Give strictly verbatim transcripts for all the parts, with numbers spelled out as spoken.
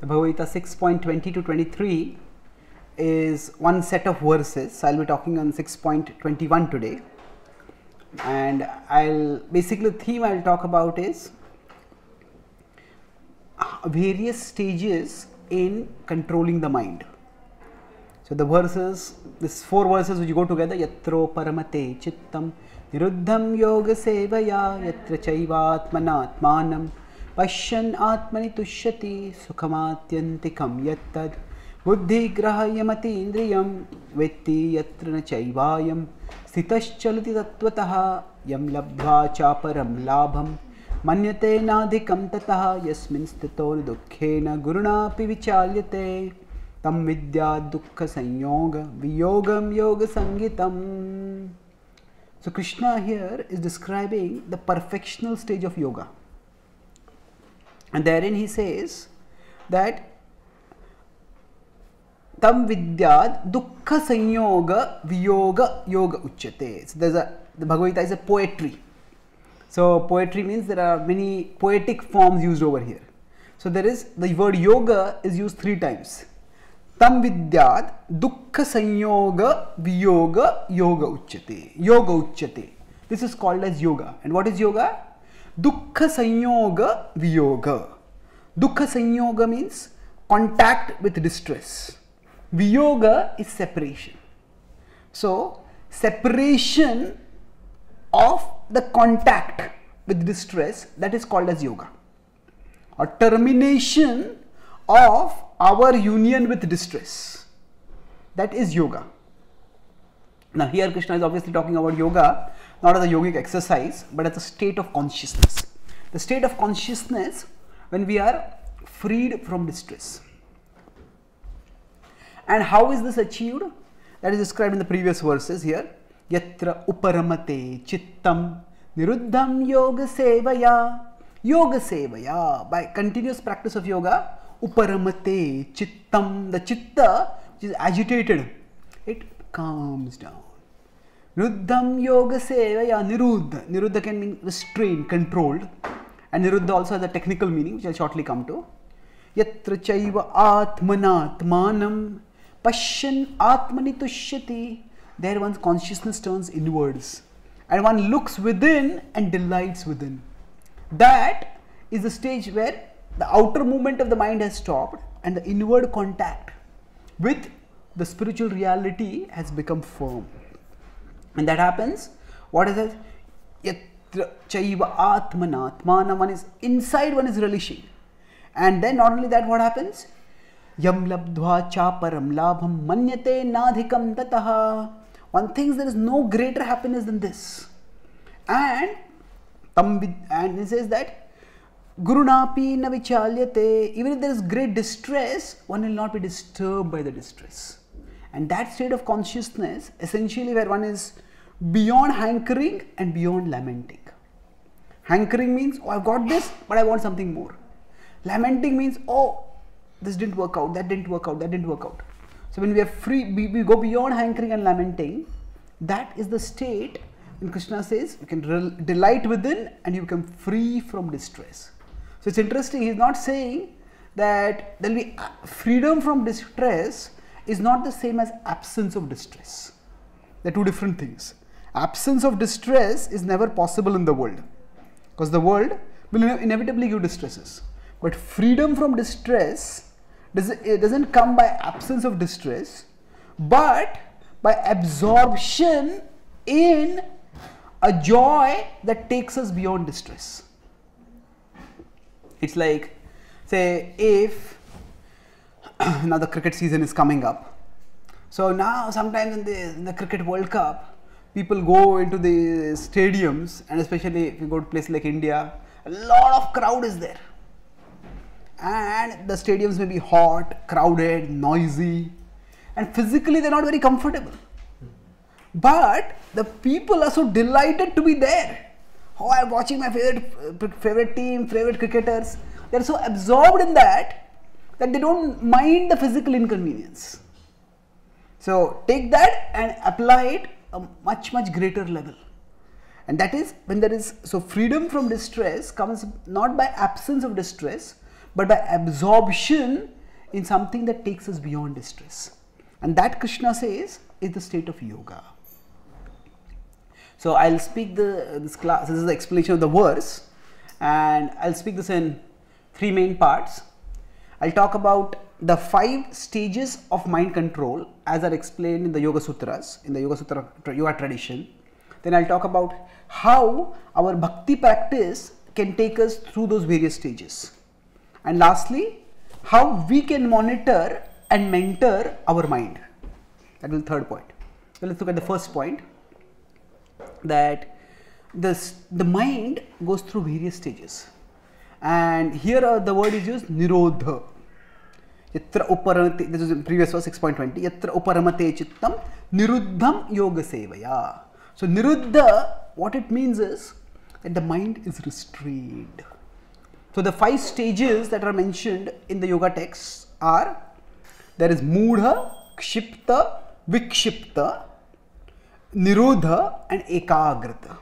the Bhagavad Gita six point twenty to twenty-three is one set of verses. So, I will be talking on six point twenty-one today, and I'll basically the theme I will talk about is various stages in controlling the mind. So, the verses, this four verses which you go together, yatro paramate chittam niruddham yoga sevaya yatra chaivatmanatmanam pashyan atmani tushyati sukhamaatyantikam yattad buddhi grahahyamati indriyam vetti yatra na chaivayam sitaschalati tattvataha yam labdhva chaparam labham manyate nadhikam tataha yasmin stito dukhena gurunapi vichalyate tam vidya dukkha sanyoga viyogam yoga sangitam. So, Krishna here is describing the perfectional stage of yoga, and therein he says that tam vidya dukkha sanyoga viyoga yoga uchyate. So, there is a the Bhagavad Gita is a poetry. So, poetry means there are many poetic forms used over here. So, there is the word yoga is used three times. Tam vidyad dukkha sanyoga viyoga yoga uchyate. Yoga uchyate. This is called as yoga. And what is yoga? Dukkha sanyoga viyoga. Dukkha sanyoga means contact with distress. Viyoga is separation. So, separation of the contact with distress, that is called as yoga, or termination of our union with distress, that is yoga. Now, here Krishna is obviously talking about yoga not as a yogic exercise but as a state of consciousness. The state of consciousness when we are freed from distress. And how is this achieved? That is described in the previous verses here. Yatra uparamate chittam niruddham yoga sevaya. Yoga sevaya, by continuous practice of yoga, uparamate chittam, the chitta which is agitated, it calms down. Niruddham yoga sevaya, niruddha, niruddha can mean restrained, controlled, and niruddha also has a technical meaning which I will shortly come to. Yatra chaiva atmanatmanam pashyan atmani tushyati. There one's consciousness turns inwards and one looks within and delights within. That is the stage where the outer movement of the mind has stopped and the inward contact with the spiritual reality has become firm. And that happens, what is it? Yatra chaiva atmanatmana, one is inside, one is relishing. And then not only that, what happens? Yam labdhva chaparam labham manyate nadhikam tataha. One thinks there is no greater happiness than this. And, and he says that gurunapi na vichalyate, even if there is great distress, one will not be disturbed by the distress. And that state of consciousness, essentially where one is beyond hankering and beyond lamenting. Hankering means, oh, I've got this, but I want something more. Lamenting means, oh, this didn't work out, that didn't work out, that didn't work out. So, when we are free, we, we go beyond hankering and lamenting, that is the state when Krishna says you can delight within and you become free from distress. So, it's interesting, he's not saying that there will be freedom from distress is not the same as absence of distress. They're two different things. Absence of distress is never possible in the world because the world will inevitably give distresses. But freedom from distress, it doesn't come by absence of distress, but by absorption in a joy that takes us beyond distress. It's like, say, if now the cricket season is coming up. So now sometimes in the, in the cricket World Cup, people go into the stadiums, and especially if you go to places like India, a lot of crowd is there. And the stadiums may be hot, crowded, noisy, and physically they are not very comfortable. But the people are so delighted to be there. Oh, I am watching my favorite, favorite team, favorite cricketers. They are so absorbed in that, that they don't mind the physical inconvenience. So, take that and apply it a much, much greater level. And that is when there is, so freedom from distress comes not by absence of distress, but by absorption in something that takes us beyond distress. And that, Krishna says, is the state of yoga. So I'll speak the this class. This is the explanation of the verse, and I'll speak this in three main parts. I'll talk about the five stages of mind control as are explained in the Yoga Sutras, in the Yoga Sutra yoga tradition. Then I'll talk about how our bhakti practice can take us through those various stages. And lastly, how we can monitor and mentor our mind. That will be the third point. So let's look at the first point, that this, the mind goes through various stages. And here uh, the word is used nirodha. Yatra uparamate, this is in previous verse six point twenty, yatra uparamate chittam niruddham yoga sevaya. So niruddha, what it means is that the mind is restrained. So the five stages that are mentioned in the yoga texts are, there is mudha, kshipta, vikshipta, nirodha and ekagrata.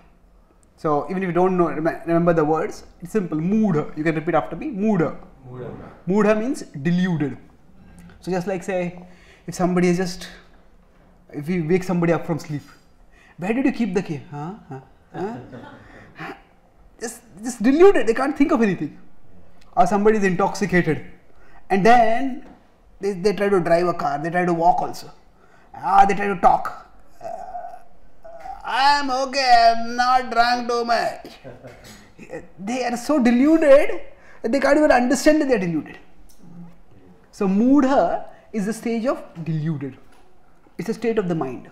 So even if you don't know, remember the words, it's simple, mudha, you can repeat after me, mudha. Mudha means deluded. So just like say, if somebody is just, if we wake somebody up from sleep, where did you keep the key? Huh? Huh? Huh? Huh? Just, just deluded, they can't think of anything. Or somebody is intoxicated and then they, they try to drive a car, they try to walk also. Ah, they try to talk. Uh, I'm okay, I'm not drunk too much. They are so deluded that they can't even understand that they are deluded. So mudha is the stage of deluded. It's a state of the mind.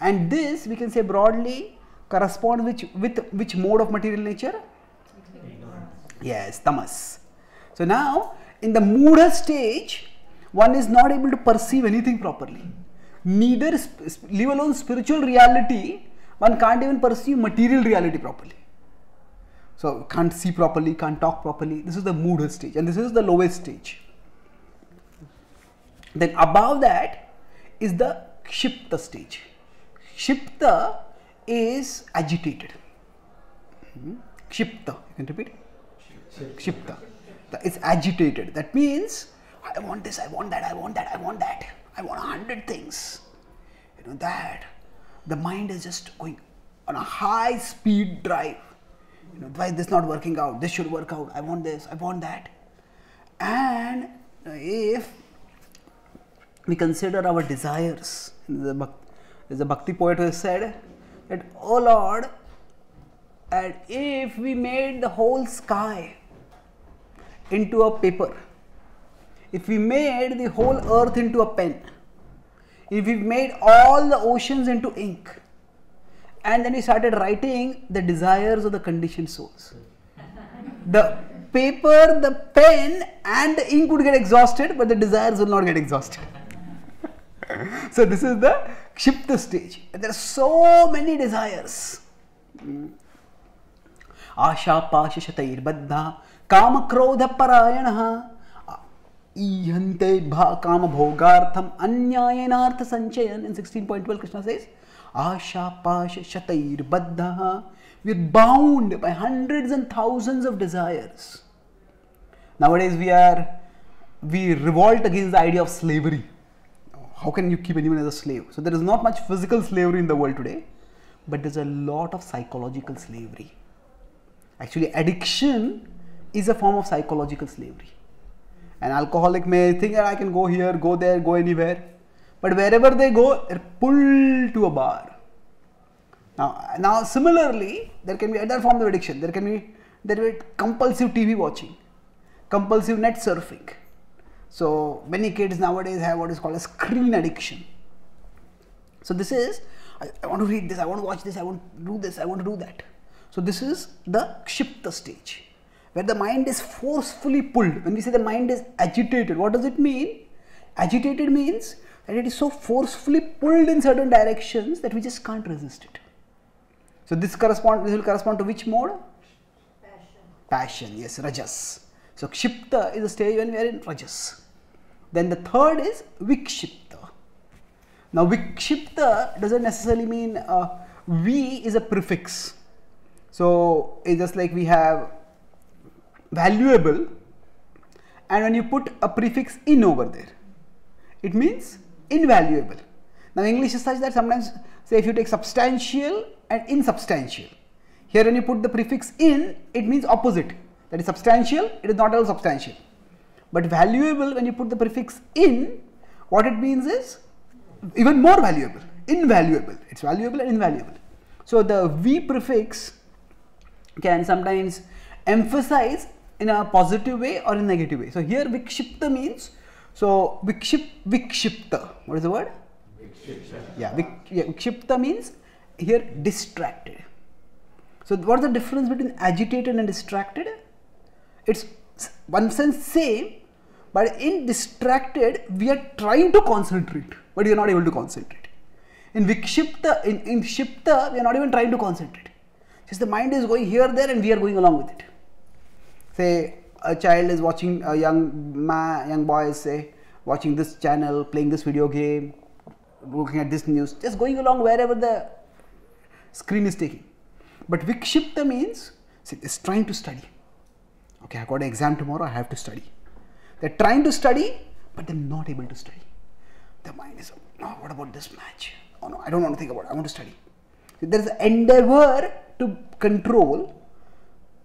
And this, we can say broadly, corresponds with, with which mode of material nature? Yes, tamas. So now, in the mudha stage, one is not able to perceive anything properly. Neither, leave alone spiritual reality, one can't even perceive material reality properly. So, can't see properly, can't talk properly. This is the mudha stage, and this is the lowest stage. Then above that is the kshipta stage. Kshipta is agitated. Hmm? Kshipta, you can repeat? Kshipta. It's agitated. That means, I want this, I want that, I want that, I want that. I want a hundred things. You know that. The mind is just going on a high speed drive. You know, why is this not working out? This should work out. I want this, I want that. And if we consider our desires, the bhakti, there's a bhakti poet who has said that, oh Lord, and if we made the whole sky into a paper, if we made the whole earth into a pen, if we made all the oceans into ink, and then we started writing the desires of the conditioned souls. The paper, the pen and the ink would get exhausted, but the desires will not get exhausted. So this is the kshipta stage. There are so many desires. Asha pasha shatair baddha kama krodha parayanaha ihante bha kama bhogartham anyayanartha sanchayan. In sixteen point twelve Krishna says, Asha pasha shatair baddha. We are bound by hundreds and thousands of desires. Nowadays we are, we revolt against the idea of slavery. How can you keep anyone as a slave? So there is not much physical slavery in the world today, but there is a lot of psychological slavery. Actually, addiction is a form of psychological slavery. An alcoholic may think that I can go here, go there, go anywhere, but wherever they go, they're pulled to a bar. Now, now similarly, there can be other forms of addiction. There can be, there will be compulsive T V watching, compulsive net surfing. So many kids nowadays have what is called a screen addiction. So this is, I, I want to read this, I want to watch this, I want to do this, I want to do that. So this is the kshipta stage, where the mind is forcefully pulled. When we say the mind is agitated, what does it mean? Agitated means that it is so forcefully pulled in certain directions that we just can't resist it. So this correspond, this will correspond to which mode? Passion. Passion, yes, rajas. So kshipta is the stage when we are in rajas. Then the third is vikshipta. Now vikshipta doesn't necessarily mean uh, vi is a prefix. So it's just like we have valuable. and when you put a prefix in over there, it means invaluable. Now English is such that sometimes, say, if you take substantial and insubstantial, here when you put the prefix in, it means opposite, that is substantial, it is not at all substantial. But valuable, when you put the prefix in, what it means is even more valuable, invaluable. It's valuable and invaluable. So the V prefix can sometimes emphasize in a positive way or a negative way. So here vikshipta means, so vikship, vikshipta, what is the word? Vikshipta. Yeah, vik, yeah, vikshipta means here distracted. So what's the difference between agitated and distracted? It's one sense same, but in distracted we are trying to concentrate, but we are not able to concentrate. In vikshipta, in, in shipta, we are not even trying to concentrate. Just the mind is going here, there, and we are going along with it. Say a child is watching, a young man, young boy is say watching this channel, playing this video game, looking at this news, just going along wherever the screen is taking. But vikshipta means, see, it's trying to study. Okay, I got an exam tomorrow, I have to study. They're trying to study, but they're not able to study. Their mind is, oh, what about this match? Oh no, I don't want to think about it, I want to study. So there's an endeavor to control,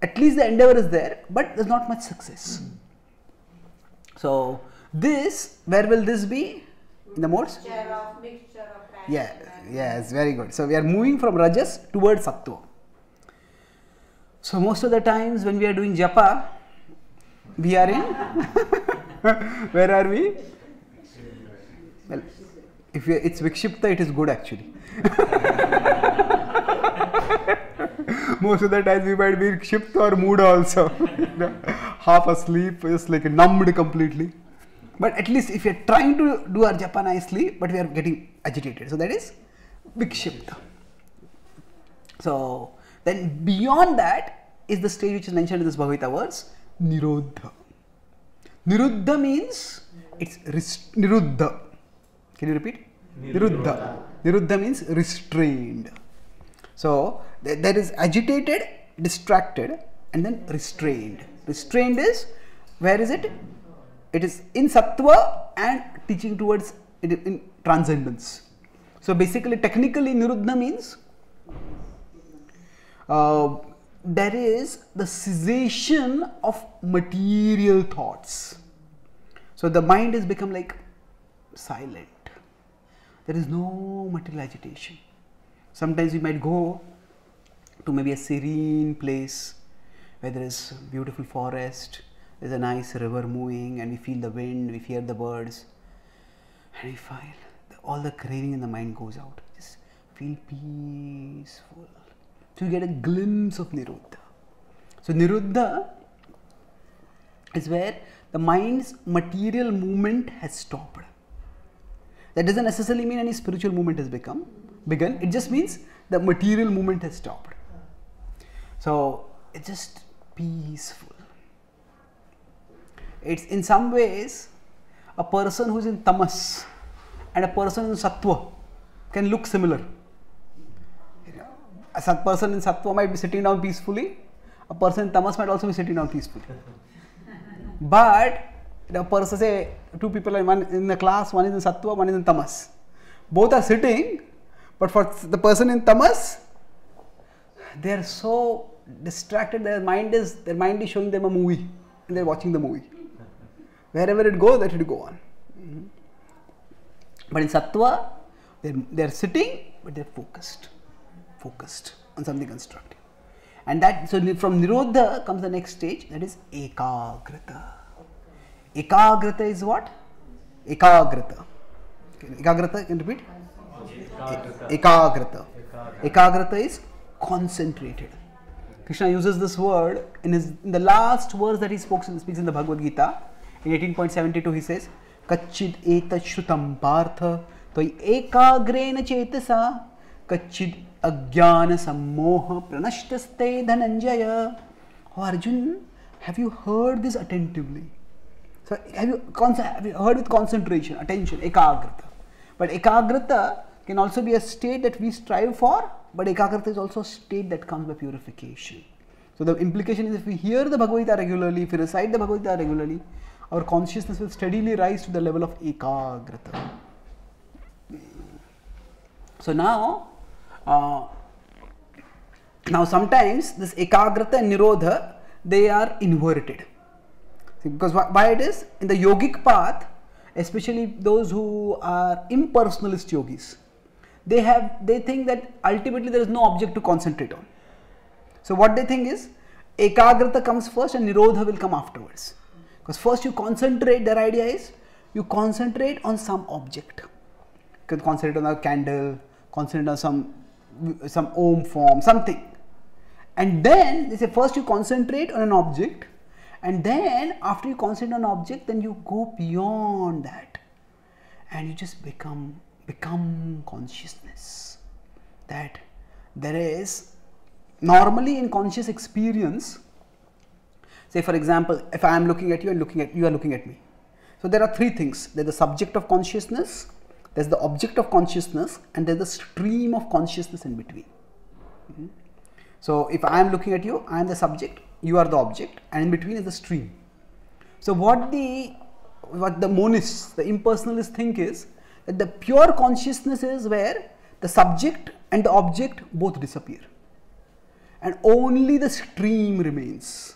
at least the endeavor is there, but there's not much success. Mm. So this, where will this be? In the modes? Mixture of, mixture of passion. Yeah, yes, very good. So we are moving from rajas towards sattva. So most of the times when we are doing japa, we are in, where are we? Well, if we, it's vikshipta, it is good actually. Most of the times we might be in vikshipta or mood also, half asleep, just like numbed completely. But at least if we are trying to do our japa nicely, but we are getting agitated, so that is vikshipta. So then beyond that is the stage which is mentioned in this Bhagavata verse, niruddha. Niruddha means it's niruddha. Can you repeat? Niruddha. Niruddha means restrained. So th there is agitated, distracted, and then restrained. Restrained is, where is it? It is in sattva and teaching towards it in transcendence. So basically, technically, niruddha means uh, there is the cessation of material thoughts. So the mind has become like silent. There is no material agitation. Sometimes we might go to maybe a serene place where there is beautiful forest. There's a nice river moving and we feel the wind, we hear the birds, and we feel all the craving in the mind goes out. Just feel peaceful. So you get a glimpse of niruddha. So niruddha is where the mind's material movement has stopped. That doesn't necessarily mean any spiritual movement has become begun. It just means the material movement has stopped. So it's just peaceful. It's in some ways a person who is in tamas and a person in sattva can look similar. A person in sattva might be sitting down peacefully, a person in tamas might also be sitting down peacefully. But the person, say, two people are one in the class, one is in sattva, one is in tamas. Both are sitting, but for the person in tamas, they are so distracted, their mind is, their mind is showing them a movie and they are watching the movie. Wherever it goes, that should go on. Mm-hmm. But in sattva, they're, they're sitting, but they're focused, focused on something constructive. And that, so from niruddha comes the next stage, that is ekagrata. Ekagrata is what? Ekagrata. Ekagrata, can you repeat? Ekagrata. Ekagrata. Ekagrata is concentrated. Krishna uses this word in, his, in the last verse that he spoke, speaks in the Bhagavad Gita. In eighteen point seven two he says, kachid etat shrutam partha toy ekagrena chetasa kachid agyana sammoha pranashtaste dhananjaya. Oh Arjun, have you heard this attentively? So have you, have you heard with concentration, attention, ekagrata. But ekagrata can also be a state that we strive for, but ekagrata is also a state that comes by purification. So the implication is, if we hear the Bhagavad Gita regularly, if we recite the Bhagavad Gita regularly, our consciousness will steadily rise to the level of ekagrata. So now, uh, now sometimes this ekagrata and nirodha, they are inverted. See, because wh why it is? In the yogic path, especially those who are impersonalist yogis, they have, they think that ultimately there is no object to concentrate on. So what they think is, ekagrata comes first and nirodha will come afterwards. Because first you concentrate, their idea is, you concentrate on some object. You can concentrate on a candle, concentrate on some, some om form, something. And then, they say first you concentrate on an object, and then after you concentrate on an object, then you go beyond that. And you just become, become consciousness. That there is, normally in conscious experience, say for example, if I am looking at you and looking at, you are looking at me. So there are three things, there is the subject of consciousness, there is the object of consciousness, and there is the stream of consciousness in between. Mm-hmm. So if I am looking at you, I am the subject, you are the object, and in between is the stream. So what the, what the monists, the impersonalists think is, that the pure consciousness is where the subject and the object both disappear. And only the stream remains.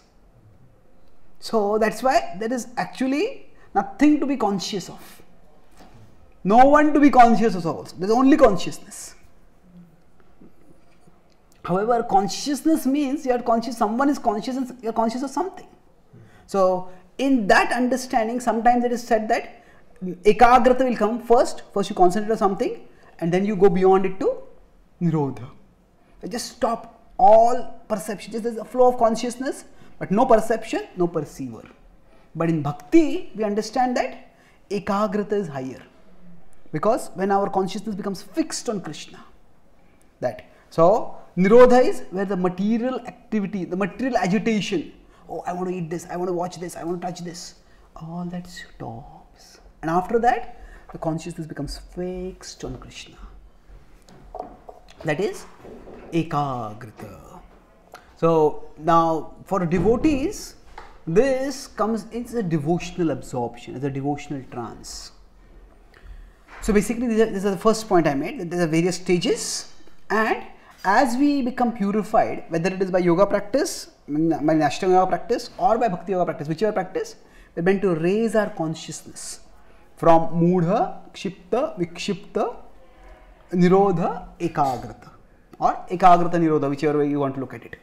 So that's why there is actually nothing to be conscious of. No one to be conscious of also. There is only consciousness. However, consciousness means you are conscious, someone is conscious and you are conscious of something. So in that understanding, sometimes it is said that ekagrata will come first. First you concentrate on something and then you go beyond it to nirodha. You just stop all perception, just there is a flow of consciousness, but no perception, no perceiver. But in bhakti, we understand that ekagrata is higher, because when our consciousness becomes fixed on Krishna, that. So nirodha is where the material activity, the material agitation, oh I want to eat this, I want to watch this, I want to touch this, all that stops. And after that, the consciousness becomes fixed on Krishna. That is ekagrata. So now for devotees, this comes, it's a devotional absorption, it's a devotional trance. So basically these are, this is the first point I made, that there are various stages, and as we become purified, whether it is by yoga practice, by Ashtanga yoga practice or by bhakti yoga practice, whichever practice, we are meant to raise our consciousness from mudha, kshipta, vikshipta, nirodha, ekagrata. Or ekagrata nirodha, whichever way you want to look at it.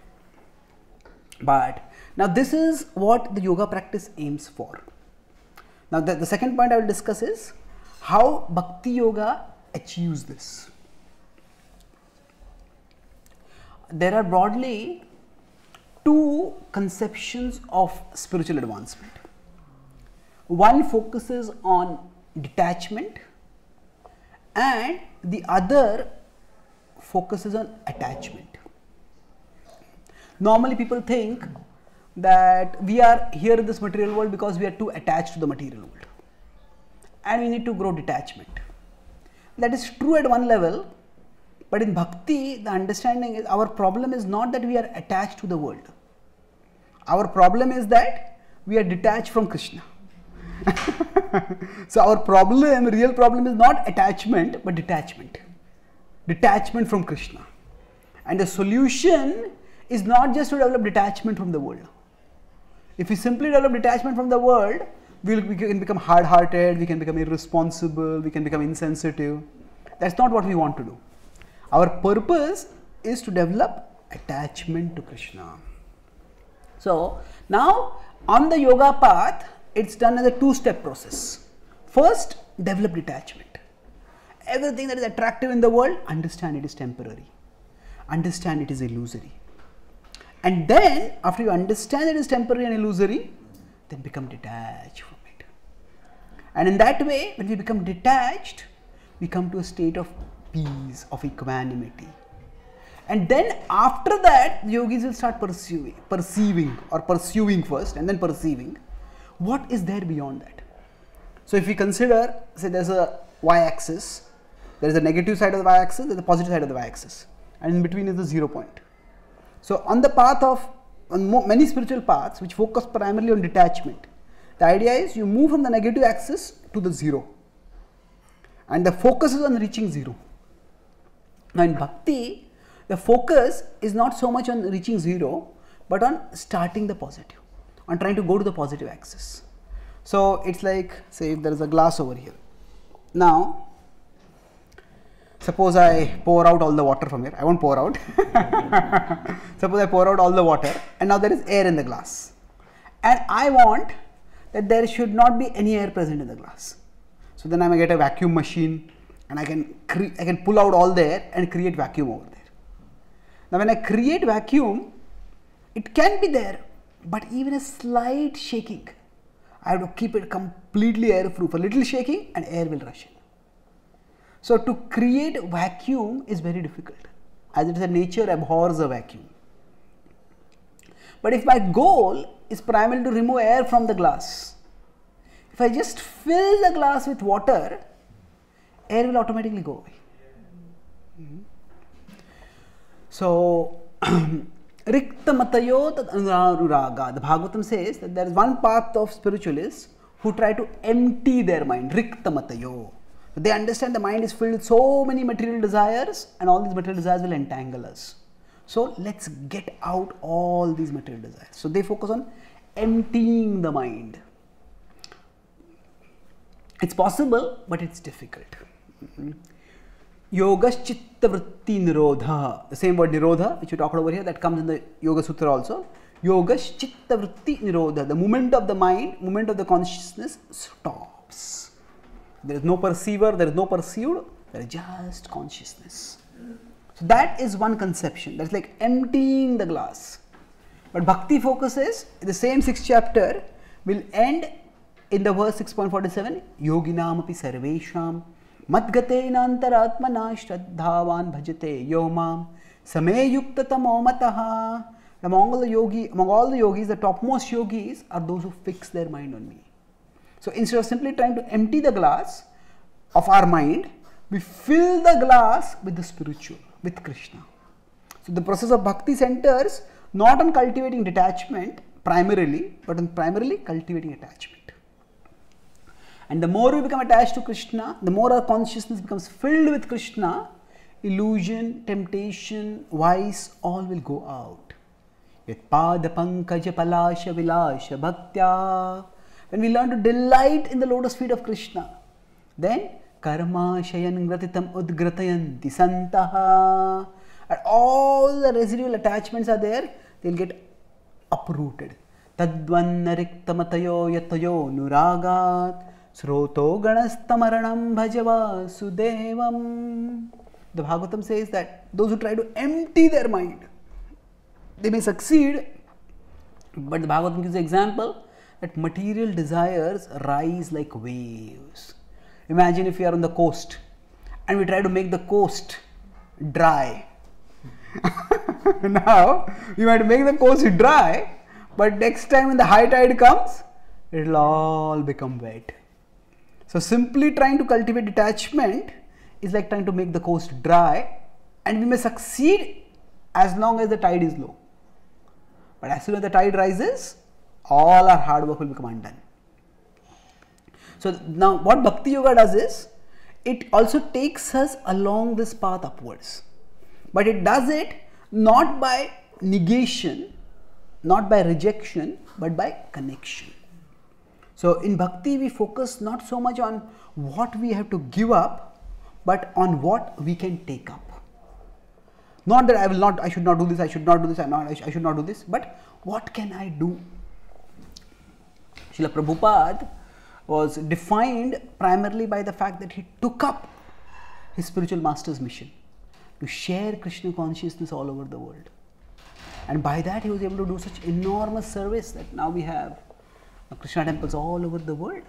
But now this is what the yoga practice aims for. Now the, the second point I will discuss is how bhakti yoga achieves this. There are broadly two conceptions of spiritual advancement. One focuses on detachment and the other focuses on attachment. Normally people think that we are here in this material world because we are too attached to the material world and we need to grow detachment. That is true at one level, but in bhakti the understanding is our problem is not that we are attached to the world. Our problem is that we are detached from Krishna. So our problem, real problem is not attachment but detachment. Detachment from Krishna. And the solution is not just to develop detachment from the world. If we simply develop detachment from the world, we'll, we can become hard-hearted, we can become irresponsible, we can become insensitive. That's not what we want to do. Our purpose is to develop attachment to Krishna. So now on the yoga path, it's done as a two-step process. First, develop detachment. Everything that is attractive in the world, understand it is temporary, understand it is illusory. And then after you understand it is temporary and illusory, then become detached from it. And in that way, when we become detached, we come to a state of peace, of equanimity. And then after that, the yogis will start pursuing, perceiving or pursuing first and then perceiving what is there beyond that. So if we consider, say there's a y-axis, there is a negative side of the y-axis, there is a positive side of the y-axis, and in between is the zero point. So on the path of, on many spiritual paths which focus primarily on detachment, The idea is you move from the negative axis to the zero, and the focus is on reaching zero. Now in bhakti, the focus is not so much on reaching zero, but on starting the positive, on trying to go to the positive axis. So it's like, say if there is a glass over here. Now suppose I pour out all the water from here. I won't pour out. Suppose I pour out all the water, and now there is air in the glass, and I want that there should not be any air present in the glass. So then I may get a vacuum machine, and I can I can pull out all the air and create vacuum over there. Now when I create vacuum, it can be there, but even a slight shaking, I have to keep it completely air-proof. A little shaking and air will rush in. So to create vacuum is very difficult, as it is a nature abhors a vacuum. But if my goal is primarily to remove air from the glass, if I just fill the glass with water, air will automatically go away. Mm-hmm. So Rikta matayo tad anurāga. The Bhagavatam says that there is one path of spiritualists who try to empty their mind. Rikta matayo. They understand the mind is filled with so many material desires, and all these material desires will entangle us. So let's get out all these material desires. So they focus on emptying the mind. It's possible, but it's difficult. Mm-hmm. Yoga chitta vritti nirodha. The same word nirodha, which we talked over here, that comes in the Yoga Sutra also. Yoga chitta vritti nirodha. The movement of the mind, movement of the consciousness stops. There is no perceiver, there is no perceived, there is just consciousness. So that is one conception, that's like emptying the glass. But bhakti focuses, the same sixth chapter will end in the verse six point four seven, Yoginam api sarvesham madgate nantaratmana shraddhavan bhajate yomam same yukta tamomataha. Among all the yogi, among all the yogis, the topmost yogis are those who fix their mind on me. So instead of simply trying to empty the glass of our mind, we fill the glass with the spiritual, with Krishna. So the process of bhakti centers not on cultivating detachment primarily, but on primarily cultivating attachment. And the more we become attached to Krishna, the more our consciousness becomes filled with Krishna, illusion, temptation, vice, all will go out. Yat pada pankaja palasha vilasha bhaktya. When we learn to delight in the lotus feet of Krishna, then karma shayan gratitam udgratayanti santaha, and all the residual attachments are there, they will get uprooted. Tadvanna riktamatayo yatayo nuragat sroto ganastamaranam bhajava sudevam. The Bhagavatam says that those who try to empty their mind, they may succeed, but the Bhagavatam gives an example that material desires rise like waves. Imagine if you are on the coast and we try to make the coast dry. Now, you might make the coast dry, but next time when the high tide comes, it will all become wet. So simply trying to cultivate detachment is like trying to make the coast dry, and we may succeed as long as the tide is low. But as soon as the tide rises, all our hard work will become undone. So now what Bhakti Yoga does is, it also takes us along this path upwards. But it does it not by negation, not by rejection, but by connection. So in Bhakti we focus not so much on what we have to give up, but on what we can take up. Not that I will not, I should not do this, I should not do this, I, not, I, sh I should not do this, but what can I do? Srila Prabhupada was defined primarily by the fact that he took up his spiritual master's mission to share Krishna consciousness all over the world. And by that he was able to do such enormous service that now we have Krishna temples all over the world.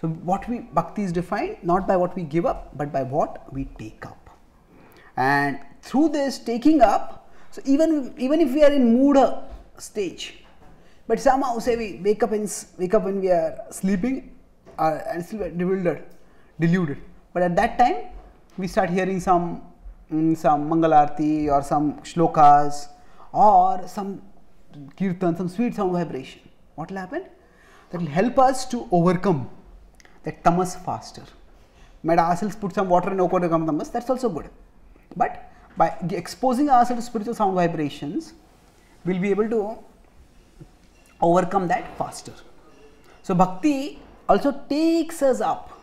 So what we, bhakti is defined not by what we give up, but by what we take up. And through this taking up, so even, even if we are in Moodha stage, but somehow, say we wake up, in, wake up when we are sleeping uh, and still bewildered, deluded. But at that time, we start hearing some, mm, some Mangala Arati or some shlokas or some kirtan, some sweet sound vibration. What will happen? that will help us to overcome that tamas faster. Might ourselves put some water in our water to come tamas, that's also good. But by exposing ourselves to spiritual sound vibrations, we will be able to overcome that faster. So bhakti also takes us up.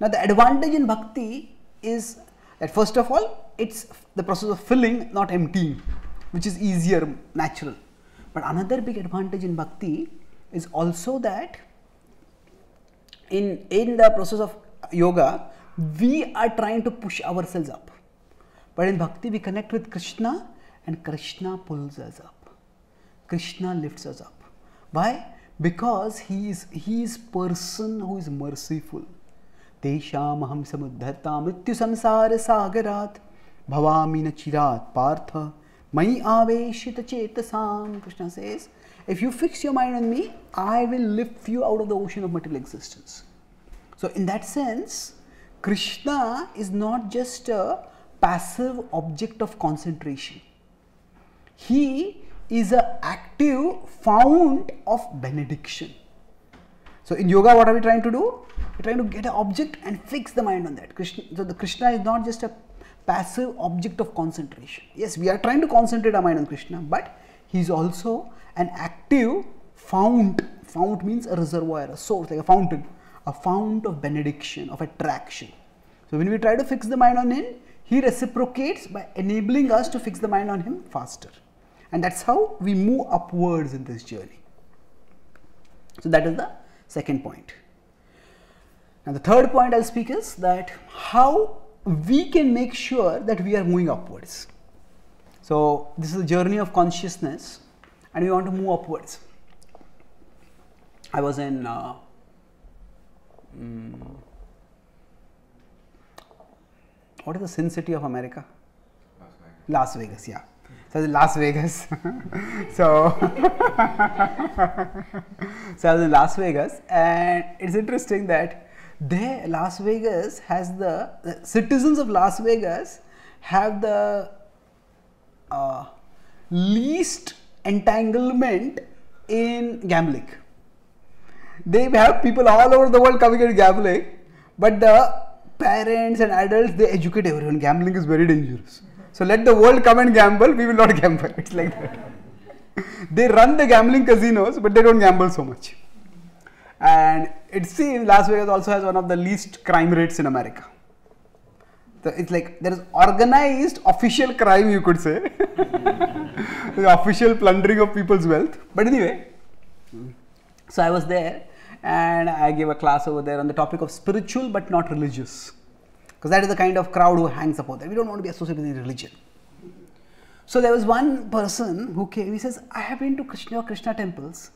Now the advantage in bhakti is that first of all, it's the process of filling, not emptying, which is easier, natural. But another big advantage in bhakti is also that in, in the process of yoga, we are trying to push ourselves up. But in bhakti, we connect with Krishna and Krishna pulls us up. Krishna lifts us up. Why? Because he is he is person who is merciful. Teshamaham samuddhata mrityu samsara sagarat bhavami na chirat partha mai aveshita chetasam. Krishna says, if you fix your mind on me, I will lift you out of the ocean of material existence. So in that sense, Krishna is not just a passive object of concentration. He is an active fount of benediction. So in yoga, what are we trying to do? We're trying to get an object and fix the mind on that. Krishna, so the Krishna is not just a passive object of concentration. Yes, we are trying to concentrate our mind on Krishna, but he is also an active fount. Fount means a reservoir, a source, like a fountain, a fount of benediction, of attraction. So when we try to fix the mind on him, he reciprocates by enabling us to fix the mind on him faster. And that's how we move upwards in this journey. So that is the second point. Now the third point I'll speak is that how we can make sure that we are moving upwards. So this is a journey of consciousness and we want to move upwards. I was in uh, mm, what is the sin city of America? Las Vegas. Las Vegas, yeah. So I was in Las Vegas. so, so I was in Las Vegas, and it's interesting that there Las Vegas has the, the citizens of Las Vegas have the uh, least entanglement in gambling. They have people all over the world coming into gambling, but the parents and adults, they educate everyone. Gambling is very dangerous. So let the world come and gamble, we will not gamble. It's like that. They run the gambling casinos, but they don't gamble so much. And it seems Las Vegas also has one of the least crime rates in America. So it's like there is organized official crime, you could say. The official plundering of people's wealth. But anyway, so I was there and I gave a class over there on the topic of spiritual but not religious. Because that is the kind of crowd who hangs upon that. We don't want to be associated with any religion. So there was one person who came, he says, I have been to Krishna Krishna temples.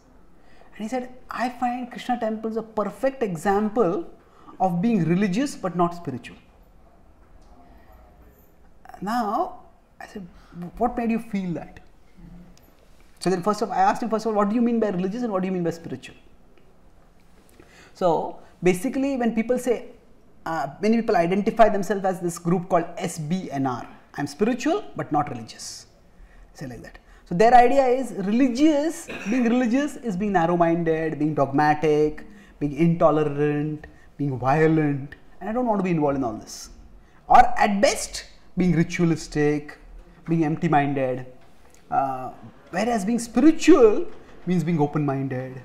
And he said, I find Krishna temples a perfect example of being religious but not spiritual. Now, I said, what made you feel that? So then first of all, I asked him first of all, what do you mean by religious and what do you mean by spiritual? So basically when people say, Uh, many people identify themselves as this group called S B N R. I'm spiritual but not religious. Say like that. So their idea is religious, being religious is being narrow-minded, being dogmatic, being intolerant, being violent, and I don't want to be involved in all this. Or at best, being ritualistic, being empty-minded, uh, whereas being spiritual means being open-minded,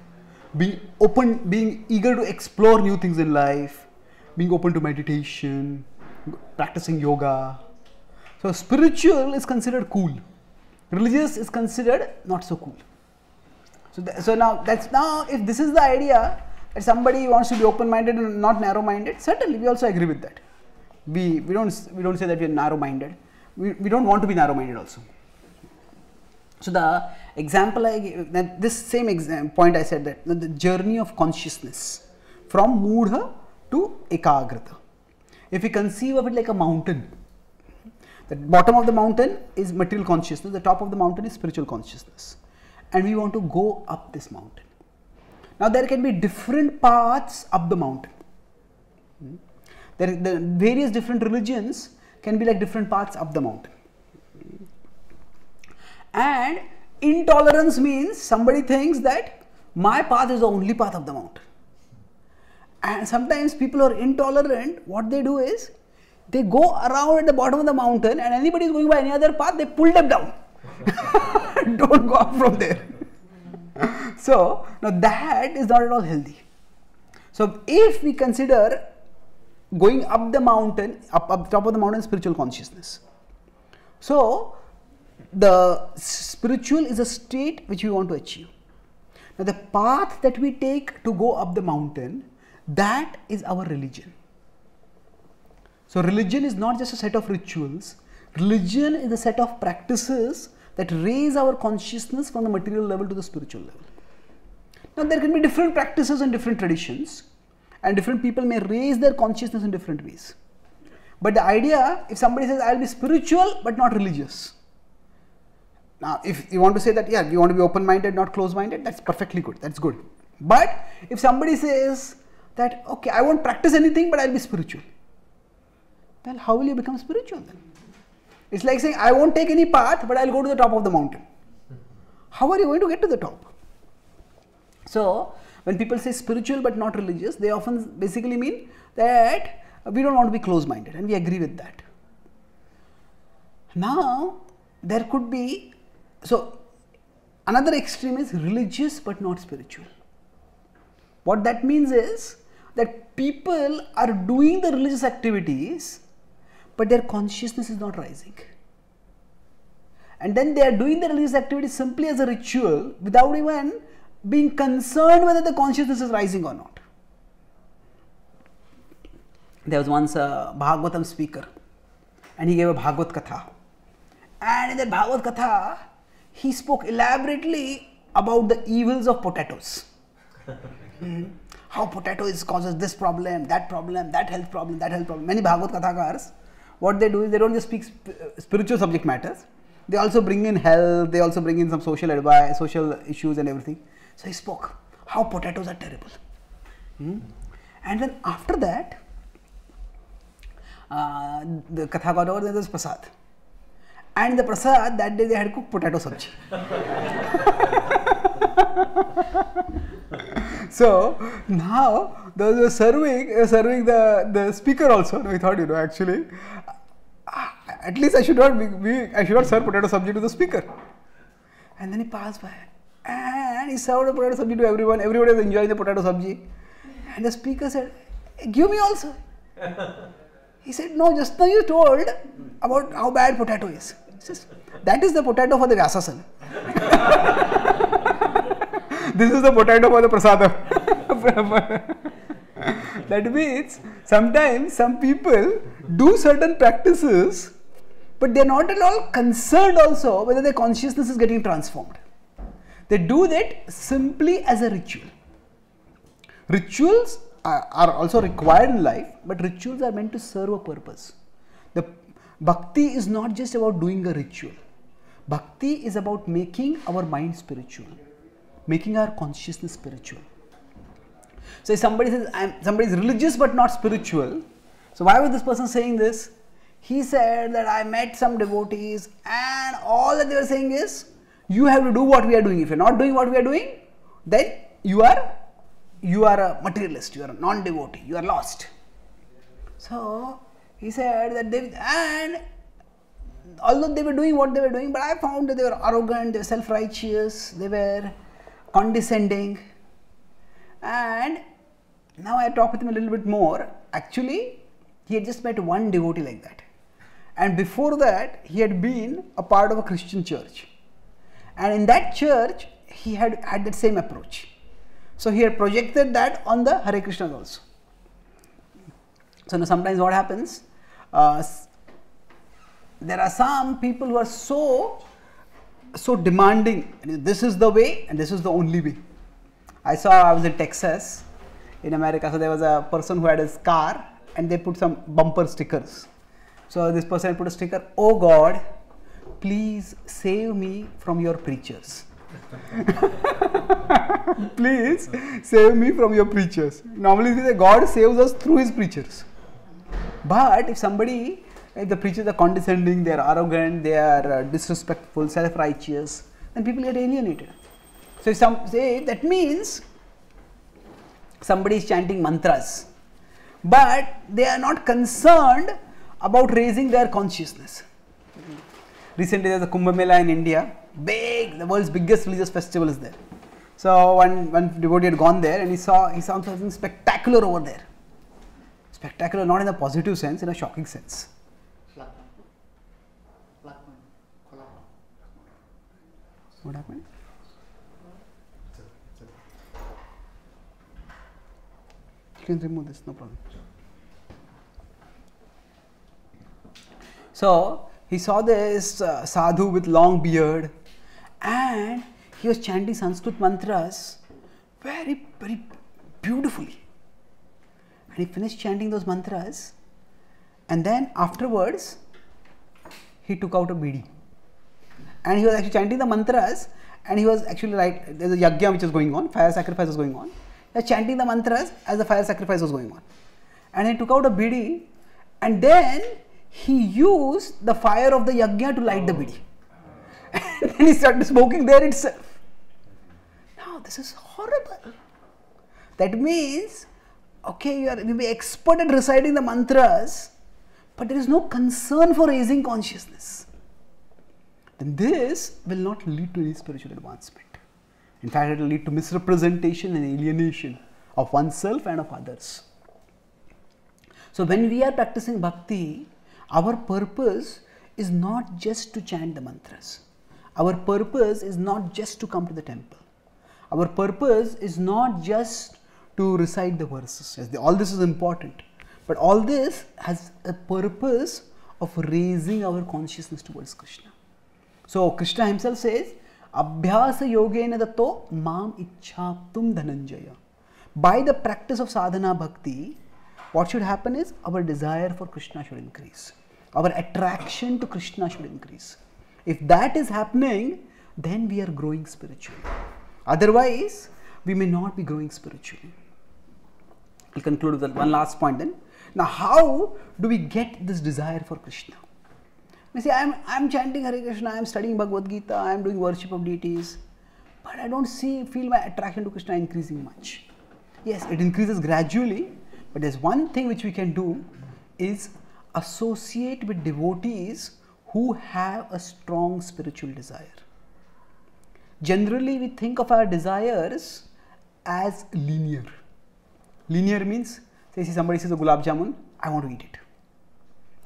being open, being eager to explore new things in life, being open to meditation, practicing yoga. So spiritual is considered cool, religious is considered not so cool. So, th so now that's now if this is the idea that somebody wants to be open-minded and not narrow-minded, certainly we also agree with that. We we don't we don't say that we are narrow-minded. We we don't want to be narrow-minded also. So the example I gave, that this same exam point I said that, that the journey of consciousness from moodha to ekagrata. If we conceive of it like a mountain, the bottom of the mountain is material consciousness, the top of the mountain is spiritual consciousness, and we want to go up this mountain. Now there can be different paths up the mountain. There, the various different religions can be like different paths up the mountain. And intolerance means somebody thinks that My path is the only path of the mountain. And sometimes people are intolerant. What they do is, they go around at the bottom of the mountain and anybody is going by any other path, they pull them down. Don't go up from there. So, now that is not at all healthy. So, if we consider going up the mountain, up, up top of the mountain, spiritual consciousness. So, the spiritual is a state which we want to achieve. Now, the path that we take to go up the mountain, that is our religion. So, religion is not just a set of rituals. Religion is a set of practices that raise our consciousness from the material level to the spiritual level. Now, there can be different practices and different traditions, and different people may raise their consciousness in different ways. But the idea, if somebody says, I'll be spiritual but not religious. Now, if you want to say that, yeah, you want to be open-minded, not close-minded, that's perfectly good, that's good. But if somebody says that, okay, I won't practice anything, but I'll be spiritual. Well, how will you become spiritual then? It's like saying, I won't take any path, but I'll go to the top of the mountain. How are you going to get to the top? So, when people say spiritual but not religious, they often basically mean that we don't want to be close-minded, and we agree with that. Now, there could be, so another extreme is religious but not spiritual. What that means is that people are doing the religious activities, but their consciousness is not rising. And then they are doing the religious activity simply as a ritual without even being concerned whether the consciousness is rising or not. There was once a Bhagavatam speaker and he gave a Bhagavad Katha. And in that Bhagavad Katha, he spoke elaborately about the evils of potatoes. Mm-hmm. How potatoes causes this problem, that problem, that health problem, that health problem. Many Bhagavad Kathakars, what they do is they don't just speak sp spiritual subject matters. They also bring in health, they also bring in some social advice, social issues and everything. So he spoke, how potatoes are terrible. Mm-hmm. And then after that, uh, the Katha got over, there was Prasad. And the prasad, that day they had cooked potato sabji. So, now, those were serving, uh, serving the, the speaker also. I thought, you know, actually, uh, at least I should not be, be, I should not serve potato sabji to the speaker. And then he passed by and he served a potato sabji to everyone. Everyone was enjoying the potato sabji. And the speaker said, give me also. He said, no, just now you told about how bad potato is. Says, that is the potato for the Vyasasana. This is the potato for the Prasada. That means, sometimes some people do certain practices, but they are not at all concerned also whether their consciousness is getting transformed. They do that simply as a ritual. Rituals are also required in life, but rituals are meant to serve a purpose. The bhakti is not just about doing a ritual. Bhakti is about making our mind spiritual, making our consciousness spiritual. So if somebody says, I'm, somebody is religious but not spiritual, so why was this person saying this? He said that I met some devotees and all that they were saying is, you have to do what we are doing. If you're not doing what we are doing, then you are You are a materialist, you are a non-devotee, you are lost. So, he said that they, and although they were doing what they were doing, but I found that they were arrogant, they were self-righteous, they were condescending. And now I talked with him a little bit more. Actually, he had just met one devotee like that. And before that, he had been a part of a Christian church. And in that church, he had had that same approach. So, he had projected that on the Hare Krishnas also. So, now sometimes what happens, uh, there are some people who are so, so demanding, this is the way and this is the only way. I saw, I was in Texas, in America, so there was a person who had his car and they put some bumper stickers. So, this person put a sticker, oh God, please save me from your preachers. Please save me from your preachers. Normally we say God saves us through his preachers. But if somebody, if the preachers are condescending, they are arrogant, they are disrespectful, self-righteous, then people get alienated. So some say that means somebody is chanting mantras, but they are not concerned about raising their consciousness. Mm-hmm. Recently there is a Kumbh Mela in India, big, the world's biggest religious festival is there. So one, one devotee had gone there and he saw, he saw something spectacular over there. Spectacular not in a positive sense, in a shocking sense. What happened? You can remove this, no problem. So he saw this uh, sadhu with long beard and he was chanting Sanskrit mantras very, very beautifully. And he finished chanting those mantras and then afterwards he took out a bidi. And he was actually chanting the mantras and he was actually like, there is a yajna which is going on, fire sacrifice was going on. He was chanting the mantras as the fire sacrifice was going on. And he took out a bidi and then he used the fire of the yajna to light the bidi. And then he started smoking there itself. Now this is horrible. That means, okay, you are you be expert at reciting the mantras, but there is no concern for raising consciousness. Then this will not lead to any spiritual advancement. In fact, it will lead to misrepresentation and alienation of oneself and of others. So when we are practicing bhakti, our purpose is not just to chant the mantras. Our purpose is not just to come to the temple. Our purpose is not just to recite the verses. Yes, all this is important, but all this has a purpose of raising our consciousness towards Krishna. So Krishna himself says, Abhyasa yogena dato mam ichhaptum dhananjaya. By the practice of sadhana bhakti, what should happen is our desire for Krishna should increase. Our attraction to Krishna should increase. If that is happening, then we are growing spiritually. Otherwise, we may not be growing spiritually. We'll conclude with one last point then. Now, how do we get this desire for Krishna? We say, I am, I am chanting Hare Krishna, I am studying Bhagavad Gita, I am doing worship of deities, but I don't see, feel my attraction to Krishna increasing much. Yes, it increases gradually, but there's one thing which we can do is associate with devotees who have a strong spiritual desire. Generally, we think of our desires as linear. Linear means, say somebody says a gulab jamun, I want to eat it.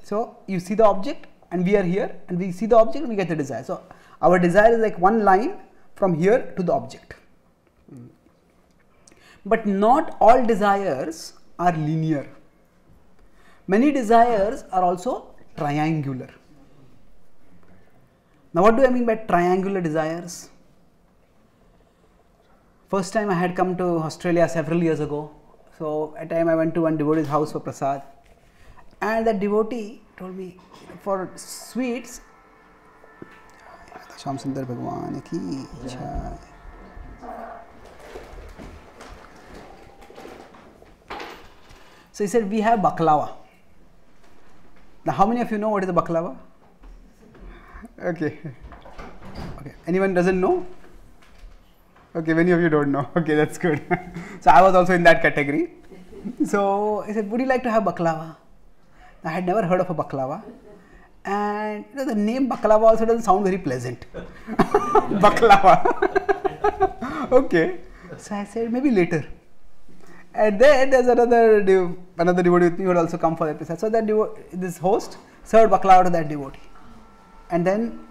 So, you see the object, and we are here and we see the object and we get the desire. So, our desire is like one line from here to the object. Mm. But not all desires are linear. Many desires are also triangular. Now, what do I mean by triangular desires? First time I had come to Australia several years ago. So, at a time I went to one devotee's house for prasad. And that devotee told me, for sweets, yeah. So he said, we have baklava. Now, how many of you know what is a baklava? Okay. Okay. Anyone doesn't know? Okay, many of you don't know. Okay, that's good. So I was also in that category. So he said, would you like to have baklava? I had never heard of a baklava, and you know, the name baklava also doesn't sound very pleasant. Baklava. Okay. So I said, maybe later. And then there's another dev another devotee with me who had also come for the prasad. So that this host served baklava to that devotee. And then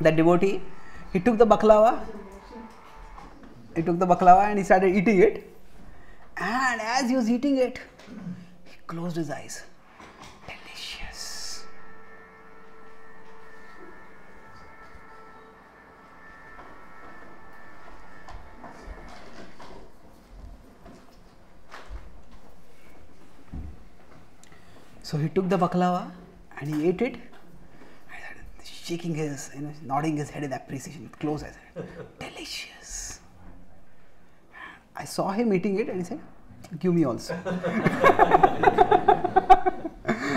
that devotee, he took the baklava, he took the baklava and he started eating it. And as he was eating it, he closed his eyes. Delicious. So he took the baklava and he ate it, and shaking his, you know, nodding his head in appreciation, with closed eyes. Delicious. I saw him eating it and he said, give me also.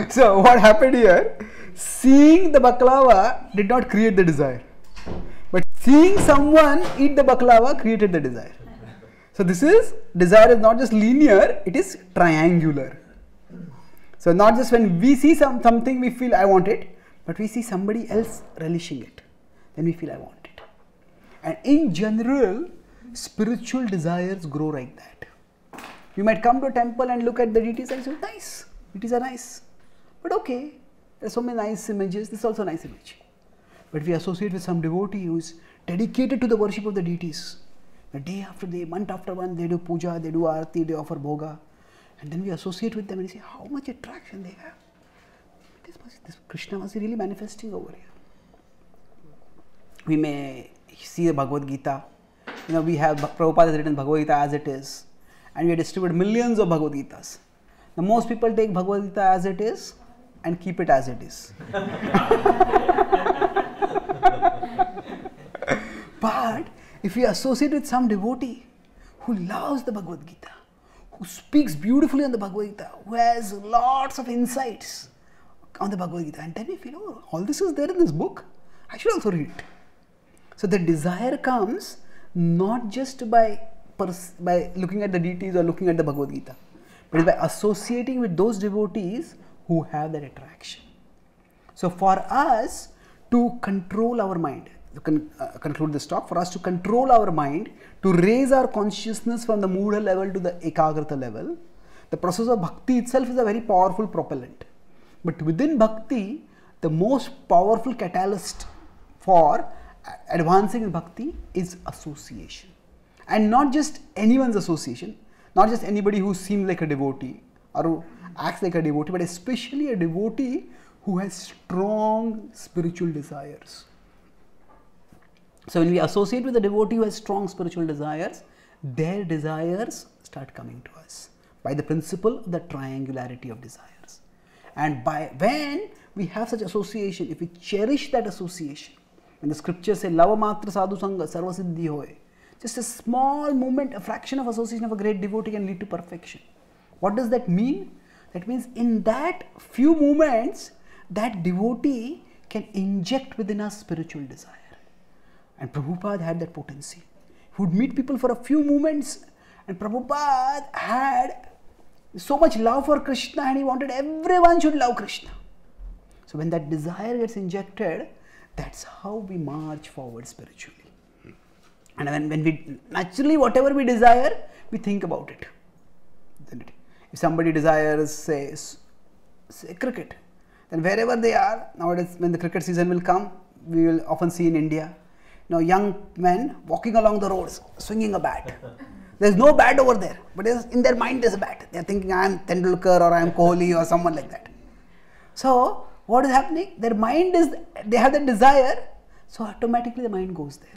So what happened here, seeing the baklava did not create the desire. Seeing someone eat the baklava created the desire. So this is, desire is not just linear, it is triangular. So not just when we see some, something we feel I want it, but we see somebody else relishing it, then we feel I want it. And in general, spiritual desires grow like that. You might come to a temple and look at the deities and say, nice, deities are nice. But okay, there are so many nice images, this is also a nice image. But we associate with some devotee who is dedicated to the worship of the deities. The day after day, month after month, they do puja, they do arati, they offer bhoga. And then we associate with them and see how much attraction they have. This must, this Krishna must be really manifesting over here. We may see the Bhagavad Gita. You know, we have, Prabhupada has written Bhagavad Gita As It Is. And we distribute millions of Bhagavad Gitas. Now most people take Bhagavad Gita As It Is and keep it as it is. But if you associate with some devotee who loves the Bhagavad Gita, who speaks beautifully on the Bhagavad Gita, who has lots of insights on the Bhagavad Gita, and then we feel, oh, all this is there in this book, I should also read it. So the desire comes not just by, by looking at the deities or looking at the Bhagavad Gita, but by associating with those devotees who have that attraction. So for us to control our mind, to con uh, conclude this talk, for us to control our mind, to raise our consciousness from the mudha level to the ekagrata level, the process of bhakti itself is a very powerful propellant. But within bhakti, the most powerful catalyst for advancing in bhakti is association. And not just anyone's association, not just anybody who seems like a devotee or who acts like a devotee, but especially a devotee who has strong spiritual desires. So when we associate with a devotee who has strong spiritual desires, their desires start coming to us by the principle of the triangularity of desires. And by when we have such association, if we cherish that association, and the scriptures say, lava matra sadhu sangha sarva siddhi hoye, just a small moment, a fraction of association of a great devotee can lead to perfection. What does that mean? That means in that few moments, that devotee can inject within us spiritual desire. And Prabhupada had that potency. He would meet people for a few moments, and Prabhupada had so much love for Krishna, and he wanted everyone should love Krishna. So when that desire gets injected, that's how we march forward spiritually. And when, when we naturally, whatever we desire, we think about it. If somebody desires, say, say cricket, then wherever they are, nowadays when the cricket season will come, we will often see in India, now young men walking along the roads, swinging a bat. There's no bat over there, but in their mind there's a bat. They're thinking I am Tendulkar or I am Kohli or someone like that. So what is happening? Their mind is, they have the desire, so automatically the mind goes there.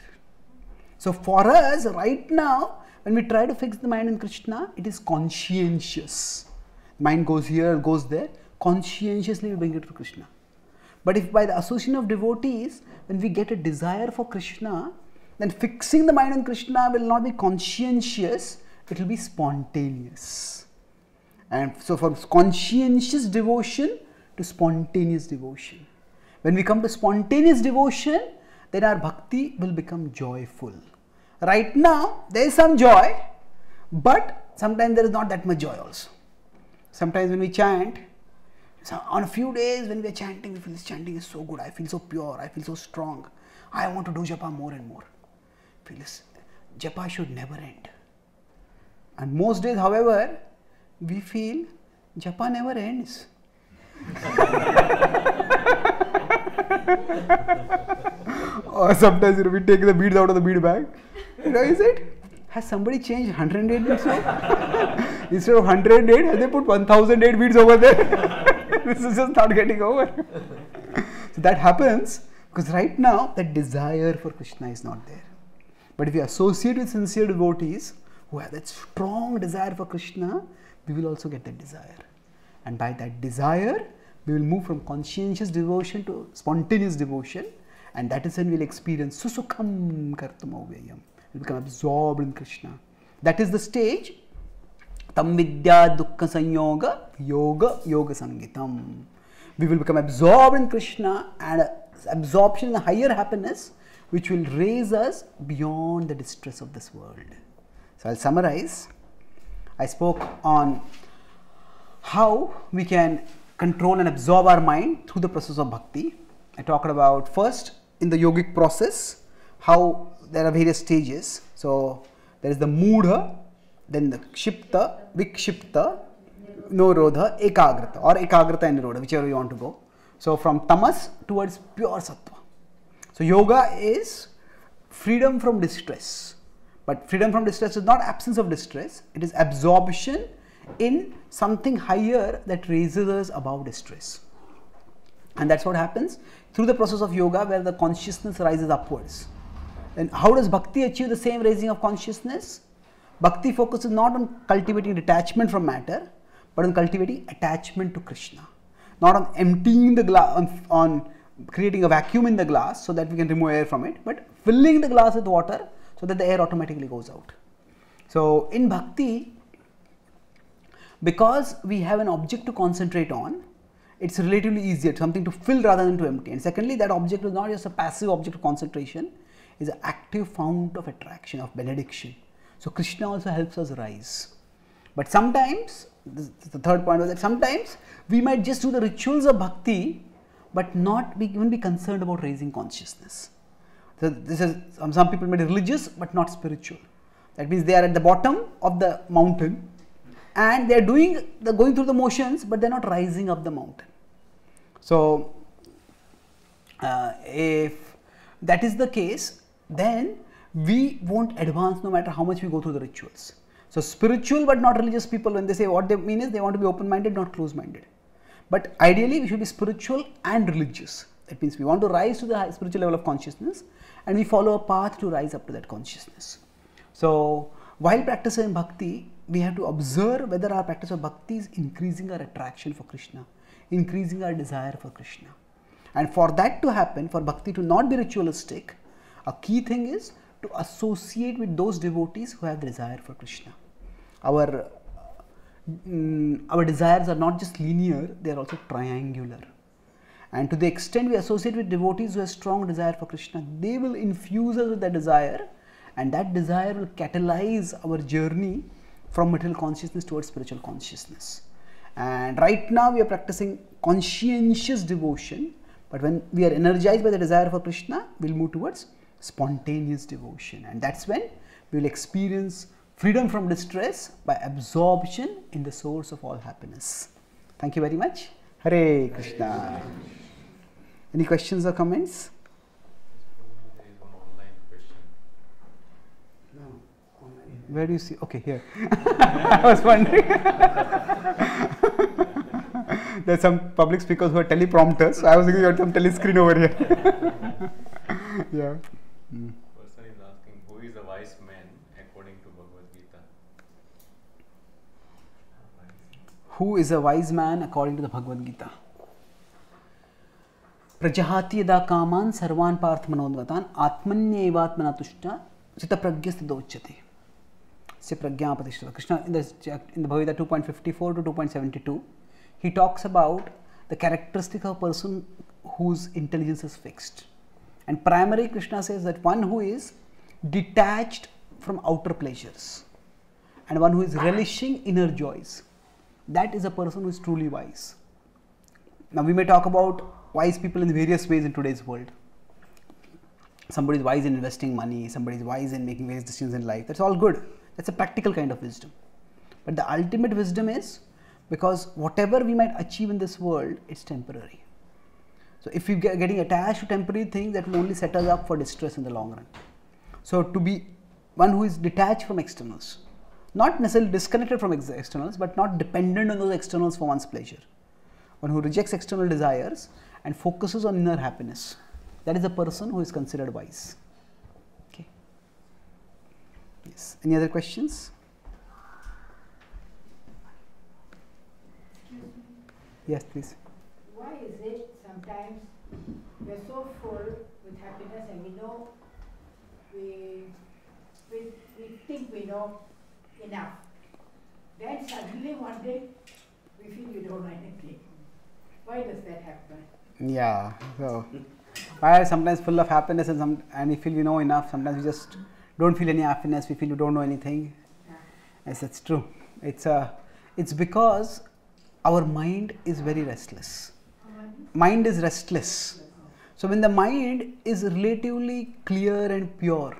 So for us right now, when we try to fix the mind in Krishna, it is conscientious. Mind goes here, goes there, conscientiously we bring it to Krishna. But if by the association of devotees, when we get a desire for Krishna, then fixing the mind on Krishna will not be conscientious, it will be spontaneous. And so from conscientious devotion to spontaneous devotion. When we come to spontaneous devotion, then our bhakti will become joyful. Right now, there is some joy, but sometimes there is not that much joy also. Sometimes when we chant, so on a few days when we are chanting, we feel this chanting is so good, I feel so pure, I feel so strong, I want to do japa more and more. Feel this, japa should never end. And most days, however, we feel japa never ends. Or sometimes you know, we take the beads out of the bead bag. You know, is it? Has somebody changed one hundred eight beads? Instead of one hundred eight, have they put one thousand eight beads over there? This is just not getting over. So that happens because right now that desire for Krishna is not there. But if we associate with sincere devotees who have that strong desire for Krishna, we will also get that desire. And by that desire, we will move from conscientious devotion to spontaneous devotion, and that is when we will experience susukham kartamavayam. We will become absorbed in Krishna. That is the stage. Tam vidya dukkha sanyoga yoga yoga sangitam. We will become absorbed in Krishna, and absorption in higher happiness which will raise us beyond the distress of this world. So, I will summarize. I spoke on how we can control and absorb our mind through the process of bhakti. I talked about first in the yogic process, how there are various stages. So, there is the moodha, then the kshipta, vikshipta, nirodha, ekagrata or ekagrata and nirodha, whichever you want to go. So, from tamas towards pure sattva. So, yoga is freedom from distress, but freedom from distress is not absence of distress, it is absorption in something higher that raises us above distress. And that's what happens through the process of yoga, where the consciousness rises upwards. And how does bhakti achieve the same raising of consciousness? Bhakti focuses not on cultivating detachment from matter, but on cultivating attachment to Krishna. Not on emptying the glass, on, on creating a vacuum in the glass so that we can remove air from it, but filling the glass with water so that the air automatically goes out. So, in bhakti, because we have an object to concentrate on, it's relatively easier, something to fill rather than to empty. And secondly, that object is not just a passive object of concentration, it's an active fount of attraction, of benediction. So, Krishna also helps us rise. But sometimes, this, the third point was that sometimes we might just do the rituals of bhakti, but not be, even be concerned about raising consciousness. So, this is some, some people may be religious, but not spiritual. That means they are at the bottom of the mountain, and they are doing the going through the motions, but they are not rising up the mountain. So, uh, if that is the case, then we won't advance no matter how much we go through the rituals. So, spiritual but not religious people, when they say, what they mean is they want to be open-minded, not close-minded. But ideally, we should be spiritual and religious. That means we want to rise to the high spiritual level of consciousness, and we follow a path to rise up to that consciousness. So, while practicing bhakti, we have to observe whether our practice of bhakti is increasing our attraction for Krishna, increasing our desire for Krishna. And for that to happen, for bhakti to not be ritualistic, a key thing is to associate with those devotees who have the desire for Krishna. Our, mm, our desires are not just linear, they are also triangular. And to the extent we associate with devotees who have strong desire for Krishna, they will infuse us with that desire, and that desire will catalyze our journey from material consciousness towards spiritual consciousness. And right now we are practicing conscientious devotion, but when we are energized by the desire for Krishna, we will move towards spontaneous devotion, and that's when we will experience freedom from distress by absorption in the source of all happiness. Thank you very much. Hare Krishna. Any questions or comments? Where do you see? Okay, here. I was wondering. There are some public speakers who are teleprompters. So I was looking at some telescreen over here. Yeah. Mm. Person is asking, who is a wise man according to Bhagavad Gita? Who is a wise man according to the Bhagavad Gita? Prajahati yada kaman sarvan parth manodvatan atmanye evatmana tushta sita pragyasta dochyate. Krishna, in the, in the Bhagavad Gita two point fifty-four to two point seventy-two, he talks about the characteristic of a person whose intelligence is fixed. And primarily, Krishna says that one who is detached from outer pleasures and one who is relishing inner joys, that is a person who is truly wise. Now, we may talk about wise people in various ways in today's world. Somebody is wise in investing money, somebody is wise in making various decisions in life. That's all good. That's a practical kind of wisdom. But the ultimate wisdom is, because whatever we might achieve in this world, it's temporary. So, if we are getting attached to temporary things, that will only set us up for distress in the long run. So, to be one who is detached from externals, not necessarily disconnected from ex externals, but not dependent on those externals for one's pleasure. One who rejects external desires and focuses on inner happiness, that is a person who is considered wise. Yes. Any other questions? Yes, please. Why is it sometimes we are so full with happiness and we know, we, we, we think we know enough. Then suddenly one day we feel we don't know anything. Why does that happen? Yeah. So Why sometimes full of happiness and some, and we feel we know enough. Sometimes we just don't feel any happiness. We feel we don't know anything. Yes, it's true. It's a. It's because our mind is very restless. Mind is restless. So when the mind is relatively clear and pure,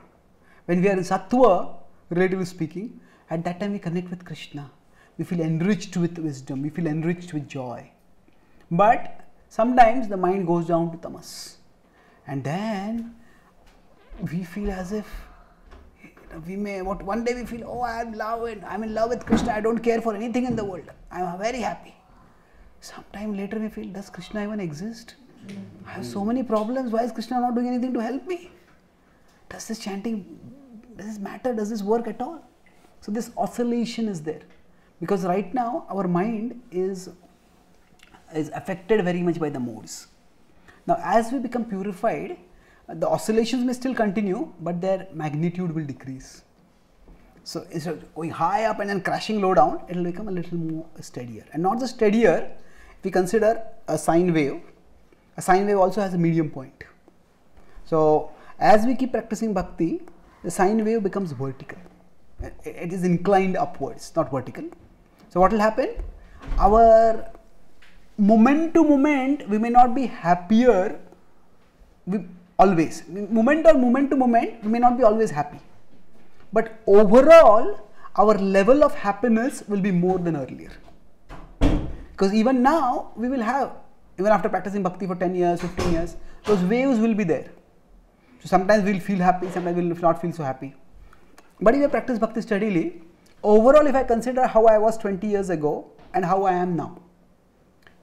when we are in sattva, relatively speaking, at that time we connect with Krishna. We feel enriched with wisdom. We feel enriched with joy. But sometimes the mind goes down to tamas, and then we feel as if we may. What one day we feel, oh, I am love and I am in love with Krishna. I don't care for anything in the world. I am very happy. Sometime later we feel, does Krishna even exist? I have so many problems. Why is Krishna not doing anything to help me? Does this chanting, does this matter? Does this work at all? So this oscillation is there. Because right now our mind is, is affected very much by the moods. Now as we become purified, the oscillations may still continue, but their magnitude will decrease. So instead of going high up and then crashing low down, it will become a little more steadier. And not just steadier, if we consider a sine wave, a sine wave also has a medium point. So as we keep practicing bhakti, the sine wave becomes vertical. It is inclined upwards, not vertical. So what will happen? Our moment to moment, we may not be happier we always. Moment or moment to moment, we may not be always happy. But overall, our level of happiness will be more than earlier. Because even now, we will have, even after practicing bhakti for ten years, fifteen years, those waves will be there. So sometimes we will feel happy, sometimes we will not feel so happy. But if I practice bhakti steadily, overall if I consider how I was twenty years ago and how I am now,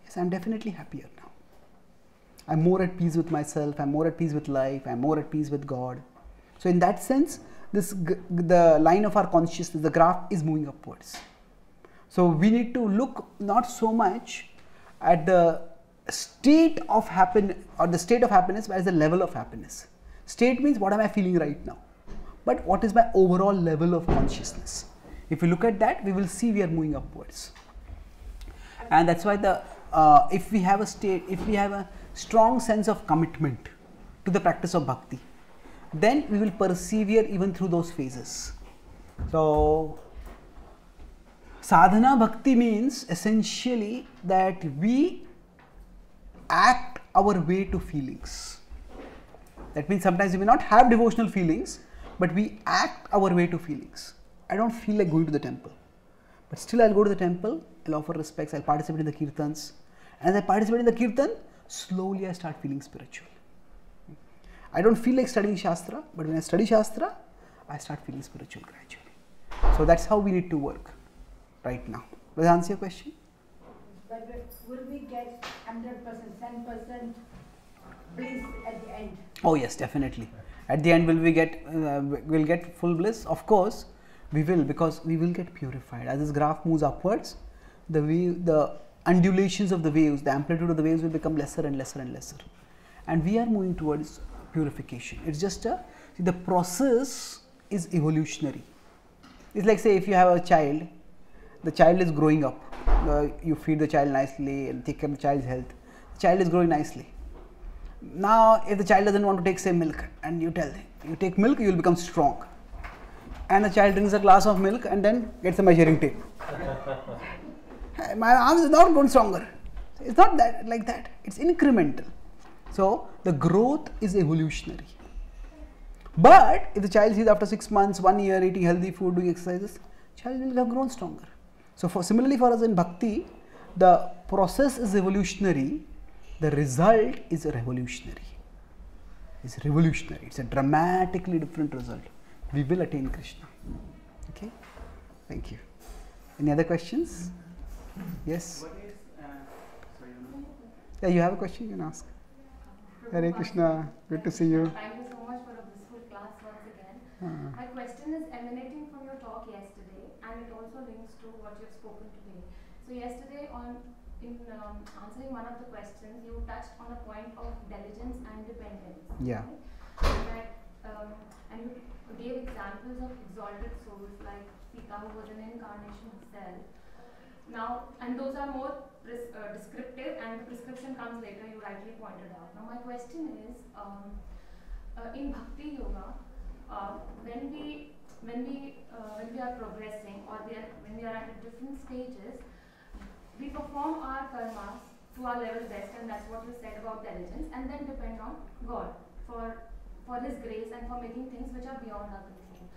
yes, I am definitely happier now. I am more at peace with myself, I am more at peace with life, I am more at peace with God. So in that sense, this the line of our consciousness, the graph is moving upwards. So we need to look not so much at the state of happiness or the state of happiness, but as the level of happiness. State means what am I feeling right now? But what is my overall level of consciousness? If you look at that, we will see we are moving upwards. And that's why the uh, if we have a state, if we have a strong sense of commitment to the practice of bhakti, then we will persevere even through those phases. So sadhana bhakti means essentially that we act our way to feelings. That means sometimes we may not have devotional feelings, but we act our way to feelings. I don't feel like going to the temple, but still I'll go to the temple, I'll offer respects, I'll participate in the kirtans. And as I participate in the kirtan, slowly I start feeling spiritual. I don't feel like studying Shastra, but when I study Shastra, I start feeling spiritual gradually. So that's how we need to work right now. Does that answer your question? But will we get one hundred percent, ten percent bliss at the end? Oh yes, definitely. At the end, will we get, uh, will get full bliss? Of course, we will, because we will get purified. As this graph moves upwards, the wave, the undulations of the waves, the amplitude of the waves will become lesser and lesser and lesser. And we are moving towards purification. It's just a, the process is evolutionary. It's like, say, if you have a child, the child is growing up. Uh, you feed the child nicely and take care of the child's health. The child is growing nicely. Now, if the child doesn't want to take, say, milk, and you tell them, you take milk, you will become strong. And the child drinks a glass of milk and then gets a measuring tape. My arm is not grown stronger. It's not that like that. It's incremental. So, the growth is evolutionary. But if the child sees after six months, one year, eating healthy food, doing exercises, child will have grown stronger. So, for, similarly for us in bhakti, the process is evolutionary. The result is revolutionary. It's revolutionary. It's a dramatically different result. We will attain Krishna. Okay? Thank you. Any other questions? Yes? What is, uh, sorry, yeah, you have a question, you can ask. Hare Krishna, good to see you. Thank you so much for a blissful class once again. Uh-huh. My question is emanating from your talk yesterday, and it also links to what you have spoken today. So yesterday on In um, answering one of the questions, you touched on a point of diligence and dependence. Yeah. Right? That, um, and you gave examples of exalted souls like Sita, who was an incarnation herself, Now, and those are more pres uh, descriptive, and the prescription comes later, you rightly pointed out. Now, my question is, um, uh, in Bhakti Yoga, uh, when we when we uh, when we are progressing, or we are, when we are at different stages, we perform our karmas to our level best, and that's what you said about diligence, and then depend on God for for His grace and for making things which are beyond our control.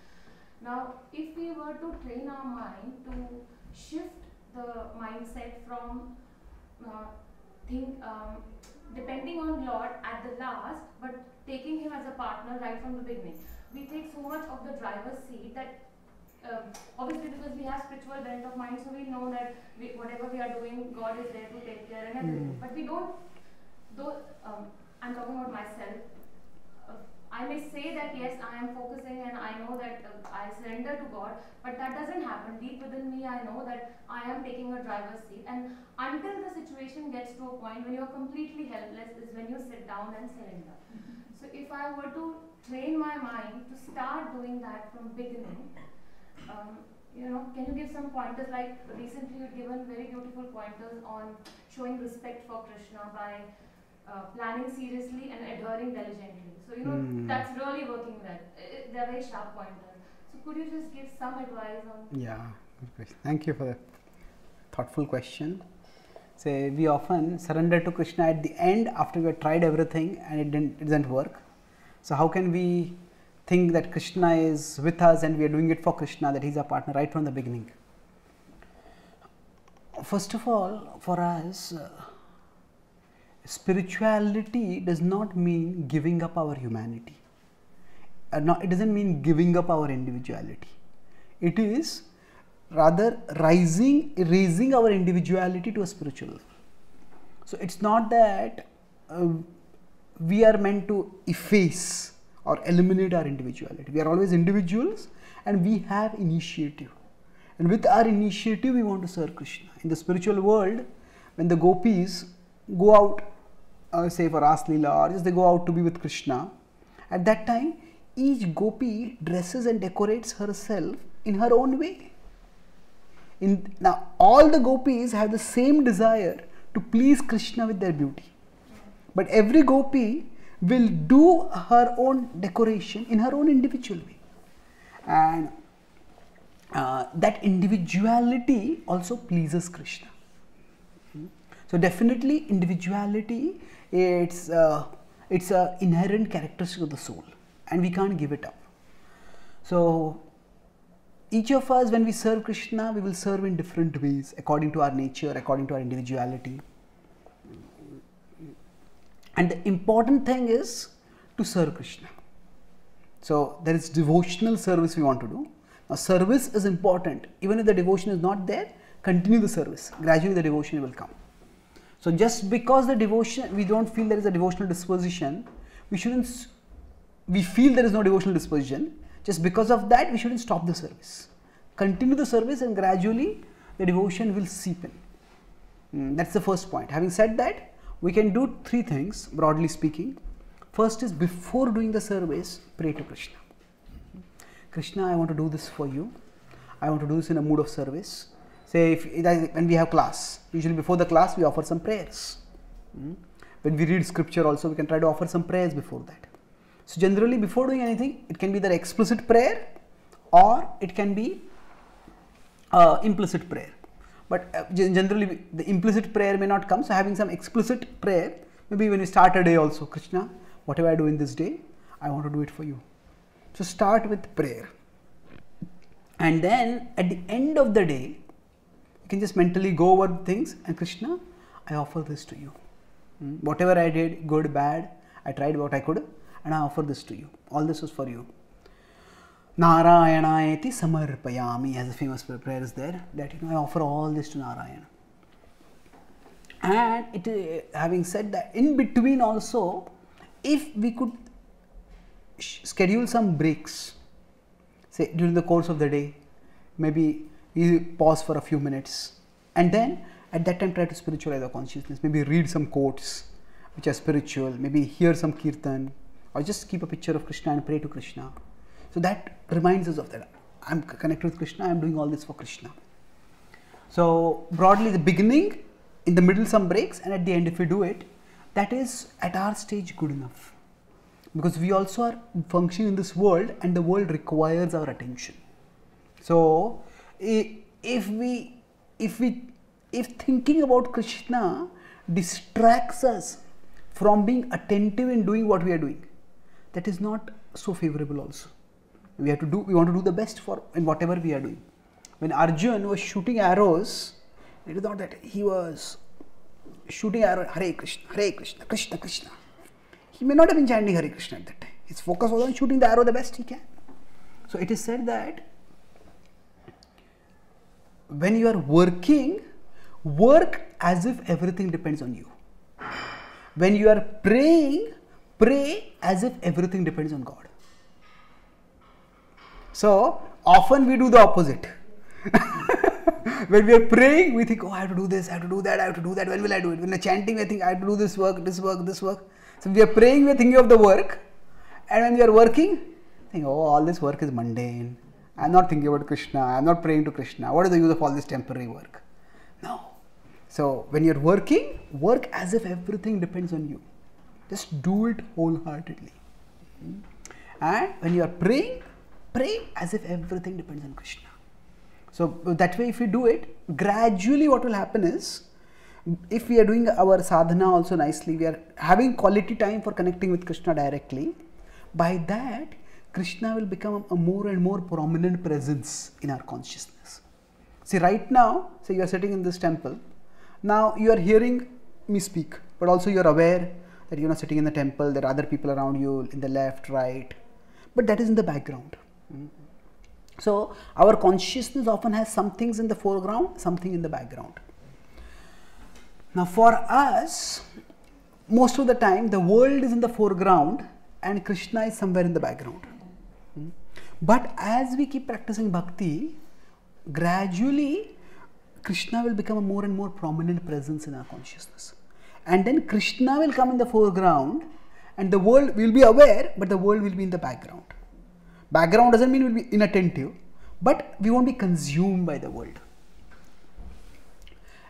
Now, if we were to train our mind to shift the mindset from uh, think um, depending on Lord at the last, but taking Him as a partner right from the beginning, we take so much of the driver's seat that uh, obviously, because we have spiritual bent of mind, so we know that we, whatever we are doing, God is there to take care and everything. Mm. But we don't. Though um, I'm talking about myself, uh, I may say that yes, I am focusing and I know that uh, I surrender to God, but that doesn't happen. Deep within me, I know that I am taking a driver's seat, and until the situation gets to a point when you are completely helpless, is when you sit down and surrender. So, if I were to train my mind to start doing that from beginning, um, you know, can you give some pointers? Like recently, you've given very beautiful pointers on showing respect for Krishna by uh, planning seriously and adhering diligently. So, you know, mm. that's really working well. It, they're very sharp pointers. So, could you just give some advice on? Yeah, good question. Thank you for the thoughtful question. Say, we often surrender to Krishna at the end after we have tried everything and it didn't, it doesn't work. So, how can we think that Krishna is with us and we are doing it for Krishna, that He is our partner right from the beginning? First of all, for us, uh, spirituality does not mean giving up our humanity. Uh, no, it doesn't mean giving up our individuality. It is rather rising, raising our individuality to a spiritual level. So, it is not that uh, we are meant to efface or eliminate our individuality. We are always individuals and we have initiative. And with our initiative, we want to serve Krishna. In the spiritual world, when the gopis go out, uh, say for Ras Lila, or just they go out to be with Krishna, at that time, each gopi dresses and decorates herself in her own way. In, now, all the gopis have the same desire to please Krishna with their beauty. But every gopi will do her own decoration in her own individual way. And uh, that individuality also pleases Krishna. So, definitely individuality, it's uh, it's an inherent characteristic of the soul and we can't give it up. So, each of us, when we serve Krishna, we will serve in different ways according to our nature, according to our individuality. And the important thing is to serve Krishna. So, there is devotional service we want to do. Now, service is important. Even if the devotion is not there, continue the service. Gradually, the devotion will come. So, just because the devotion, we don't feel there is a devotional disposition, we shouldn't, we feel there is no devotional disposition. Just because of that, we shouldn't stop the service. Continue the service and gradually the devotion will seep in. Mm, that's the first point. Having said that, we can do three things, broadly speaking. First is, before doing the service, pray to Krishna. Krishna, I want to do this for you. I want to do this in a mood of service. Say, if, when we have class, usually before the class, we offer some prayers. Mm. When we read scripture also, we can try to offer some prayers before that. So, generally before doing anything, it can be either explicit prayer or it can be uh, implicit prayer. But uh, generally the implicit prayer may not come. So, having some explicit prayer, maybe when we start a day also, Krishna, whatever I do in this day, I want to do it for you. So, start with prayer. And then at the end of the day, you can just mentally go over things and Krishna, I offer this to you. Mm. Whatever I did, good, bad, I tried what I could. And I offer this to you. All this was for you. Narayanayati samarpayami, as a famous prayer is there, that you know I offer all this to Narayana. And it, uh, having said that, in between also, if we could schedule some breaks, say during the course of the day, maybe we pause for a few minutes, and then at that time try to spiritualize our consciousness. Maybe read some quotes which are spiritual. Maybe hear some kirtan. Or just keep a picture of Krishna and pray to Krishna. So, that reminds us of that. I am connected with Krishna, I am doing all this for Krishna. So broadly the beginning, in the middle some breaks, and at the end if we do it, that is at our stage good enough. Because we also are functioning in this world and the world requires our attention. So if we, if we, if thinking about Krishna distracts us from being attentive in doing what we are doing, that is not so favorable also. We have to do, we want to do the best for in whatever we are doing. When Arjuna was shooting arrows, it is not that he was shooting arrows, Hare Krishna, Hare Krishna, Krishna, Krishna. He may not have been chanting Hare Krishna at that time. His focus was on shooting the arrow the best he can. So it is said that when you are working, work as if everything depends on you. When you are praying, pray as if everything depends on God. So often we do the opposite. When we are praying, we think, oh, I have to do this, I have to do that, I have to do that, when will I do it? When we are chanting, I think I have to do this work, this work, this work. So we are praying, we are thinking of the work, and when we are working, think, oh, all this work is mundane. I am not thinking about Krishna, I am not praying to Krishna. What is the use of all this temporary work? No. So when you are working, work as if everything depends on you. Just do it wholeheartedly. And when you are praying, pray as if everything depends on Krishna. So that way if you do it, gradually what will happen is, if we are doing our sadhana also nicely, we are having quality time for connecting with Krishna directly, by that Krishna will become a more and more prominent presence in our consciousness. See, right now, say you are sitting in this temple, now you are hearing me speak, but also you are aware that you are not sitting in the temple, there are other people around you in the left, right, but that is in the background. So our consciousness often has some things in the foreground, something in the background. Now for us, most of the time the world is in the foreground and Krishna is somewhere in the background. But as we keep practicing bhakti, gradually Krishna will become a more and more prominent presence in our consciousness. And then Krishna will come in the foreground and the world will be aware, but the world will be in the background. Background doesn't mean we'll be inattentive, but we won't be consumed by the world.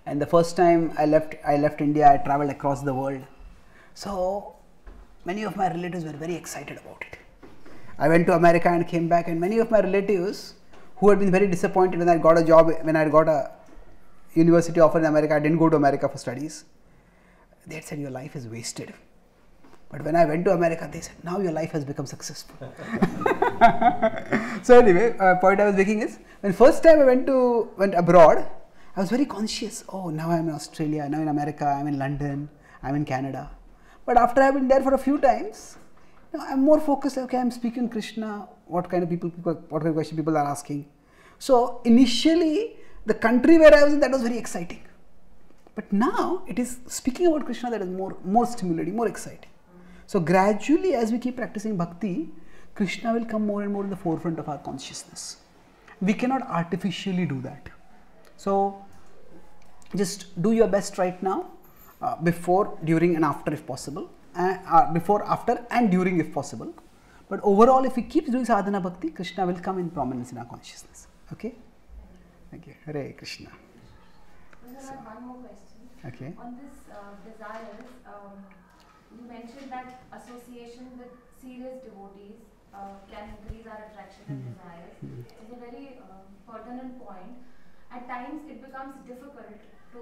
And the first time I left, I left India, I traveled across the world. So many of my relatives were very excited about it. I went to America and came back, and many of my relatives who had been very disappointed when I got a job, when I got a university offer in America, I didn't go to America for studies. They had said, your life is wasted. But when I went to America, they said, now your life has become successful. So anyway, uh, point I was making is, when first time I went to went abroad, I was very conscious. Oh, now I'm in Australia, now in America, I'm in London, I'm in Canada. But after I've been there for a few times, you know, I'm more focused. Okay, I'm speaking Krishna. What kind of people, people, what kind of question people are asking? So initially, the country where I was in, that was very exciting. But now it is speaking about Krishna that is more, more stimulating, more exciting. So gradually, as we keep practicing bhakti, Krishna will come more and more in the forefront of our consciousness. We cannot artificially do that. So just do your best right now, uh, before, during and after if possible, uh, uh, before, after and during if possible. But overall, if we keep doing sadhana bhakti, Krishna will come in prominence in our consciousness. Okay? Okay. Hare Krishna. I have so, one more question. Okay. On this uh, desires, um, you mentioned that association with serious devotees uh, can increase our attraction and mm-hmm. desires. Mm-hmm. It's a very uh, pertinent point. At times, it becomes difficult to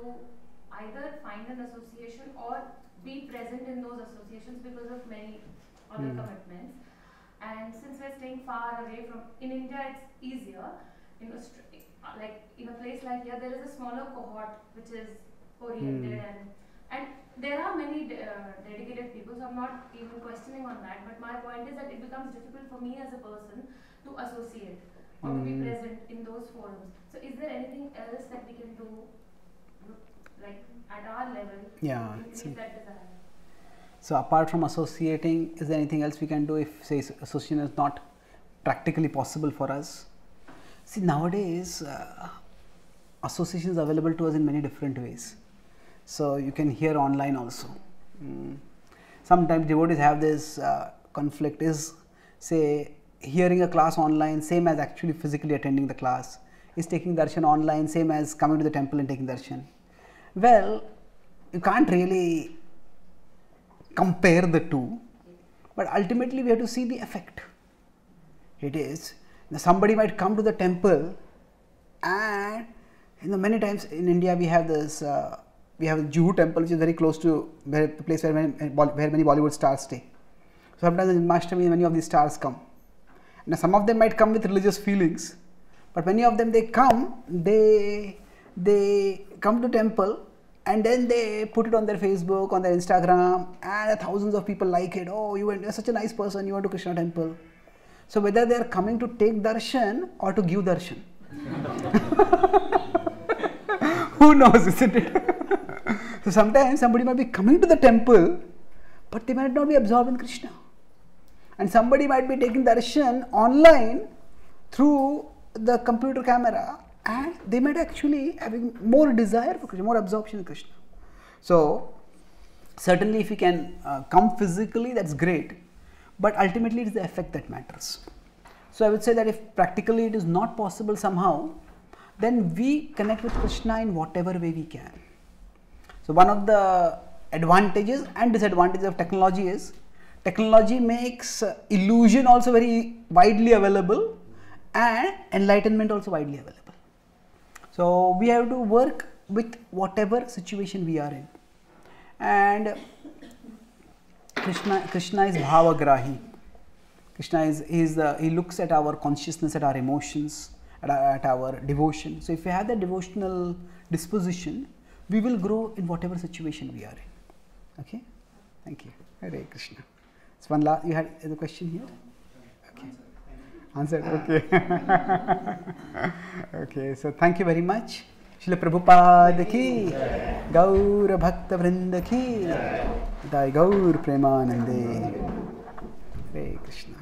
either find an association or be present in those associations because of many other mm-hmm. commitments. And since we're staying far away from, in India, it's easier. In Australia, like in a place like here, there is a smaller cohort which is oriented mm. and. And there are many de uh, dedicated people, so I'm not even questioning on that. But my point is that it becomes difficult for me as a person to associate or mm. to be present in those forums. So is there anything else that we can do, like at our level, yeah, to increase that desire? So apart from associating, is there anything else we can do if, say, association is not practically possible for us? See, nowadays, uh, association is available to us in many different ways. So you can hear online also. Mm. Sometimes devotees have this uh, conflict, is say hearing a class online same as actually physically attending the class? is taking darshan online same as coming to the temple and taking darshan? Well, you can't really compare the two, but ultimately we have to see the effect. It is, somebody might come to the temple, and you know, many times in India we have this, uh, we have a Juhu temple which is very close to where, the place where many, where many Bollywood stars stay. So sometimes in Janmashtami many of these stars come. Now some of them might come with religious feelings, but many of them they come, they, they come to temple and then they put it on their Facebook, on their Instagram, and thousands of people like it. Oh, you are such a nice person, you went to Krishna temple. So whether they are coming to take darshan or to give darshan, who knows, isn't it? So sometimes somebody might be coming to the temple, but they might not be absorbed in Krishna. And somebody might be taking darshan online through the computer camera, and they might actually having more desire for Krishna, more absorption in Krishna. So certainly if you can uh, come physically, that's great. But ultimately it is the effect that matters. So I would say that if practically it is not possible somehow, then we connect with Krishna in whatever way we can. So one of the advantages and disadvantages of technology is, technology makes illusion also very widely available and enlightenment also widely available. So we have to work with whatever situation we are in. And Krishna, Krishna is bhavagrahi. Krishna is, he, is the, he looks at our consciousness, at our emotions, at our, at our devotion. So if we have that devotional disposition, we will grow in whatever situation we are in. Okay? Thank you. Hare Krishna. It's one last, you had a question here? Okay. Answered. Okay. Okay. So thank you very much. Srila Prabhupada ki, Gaur Bhakta Vrinda ki, Dai Gaur Premanande. Hare Krishna.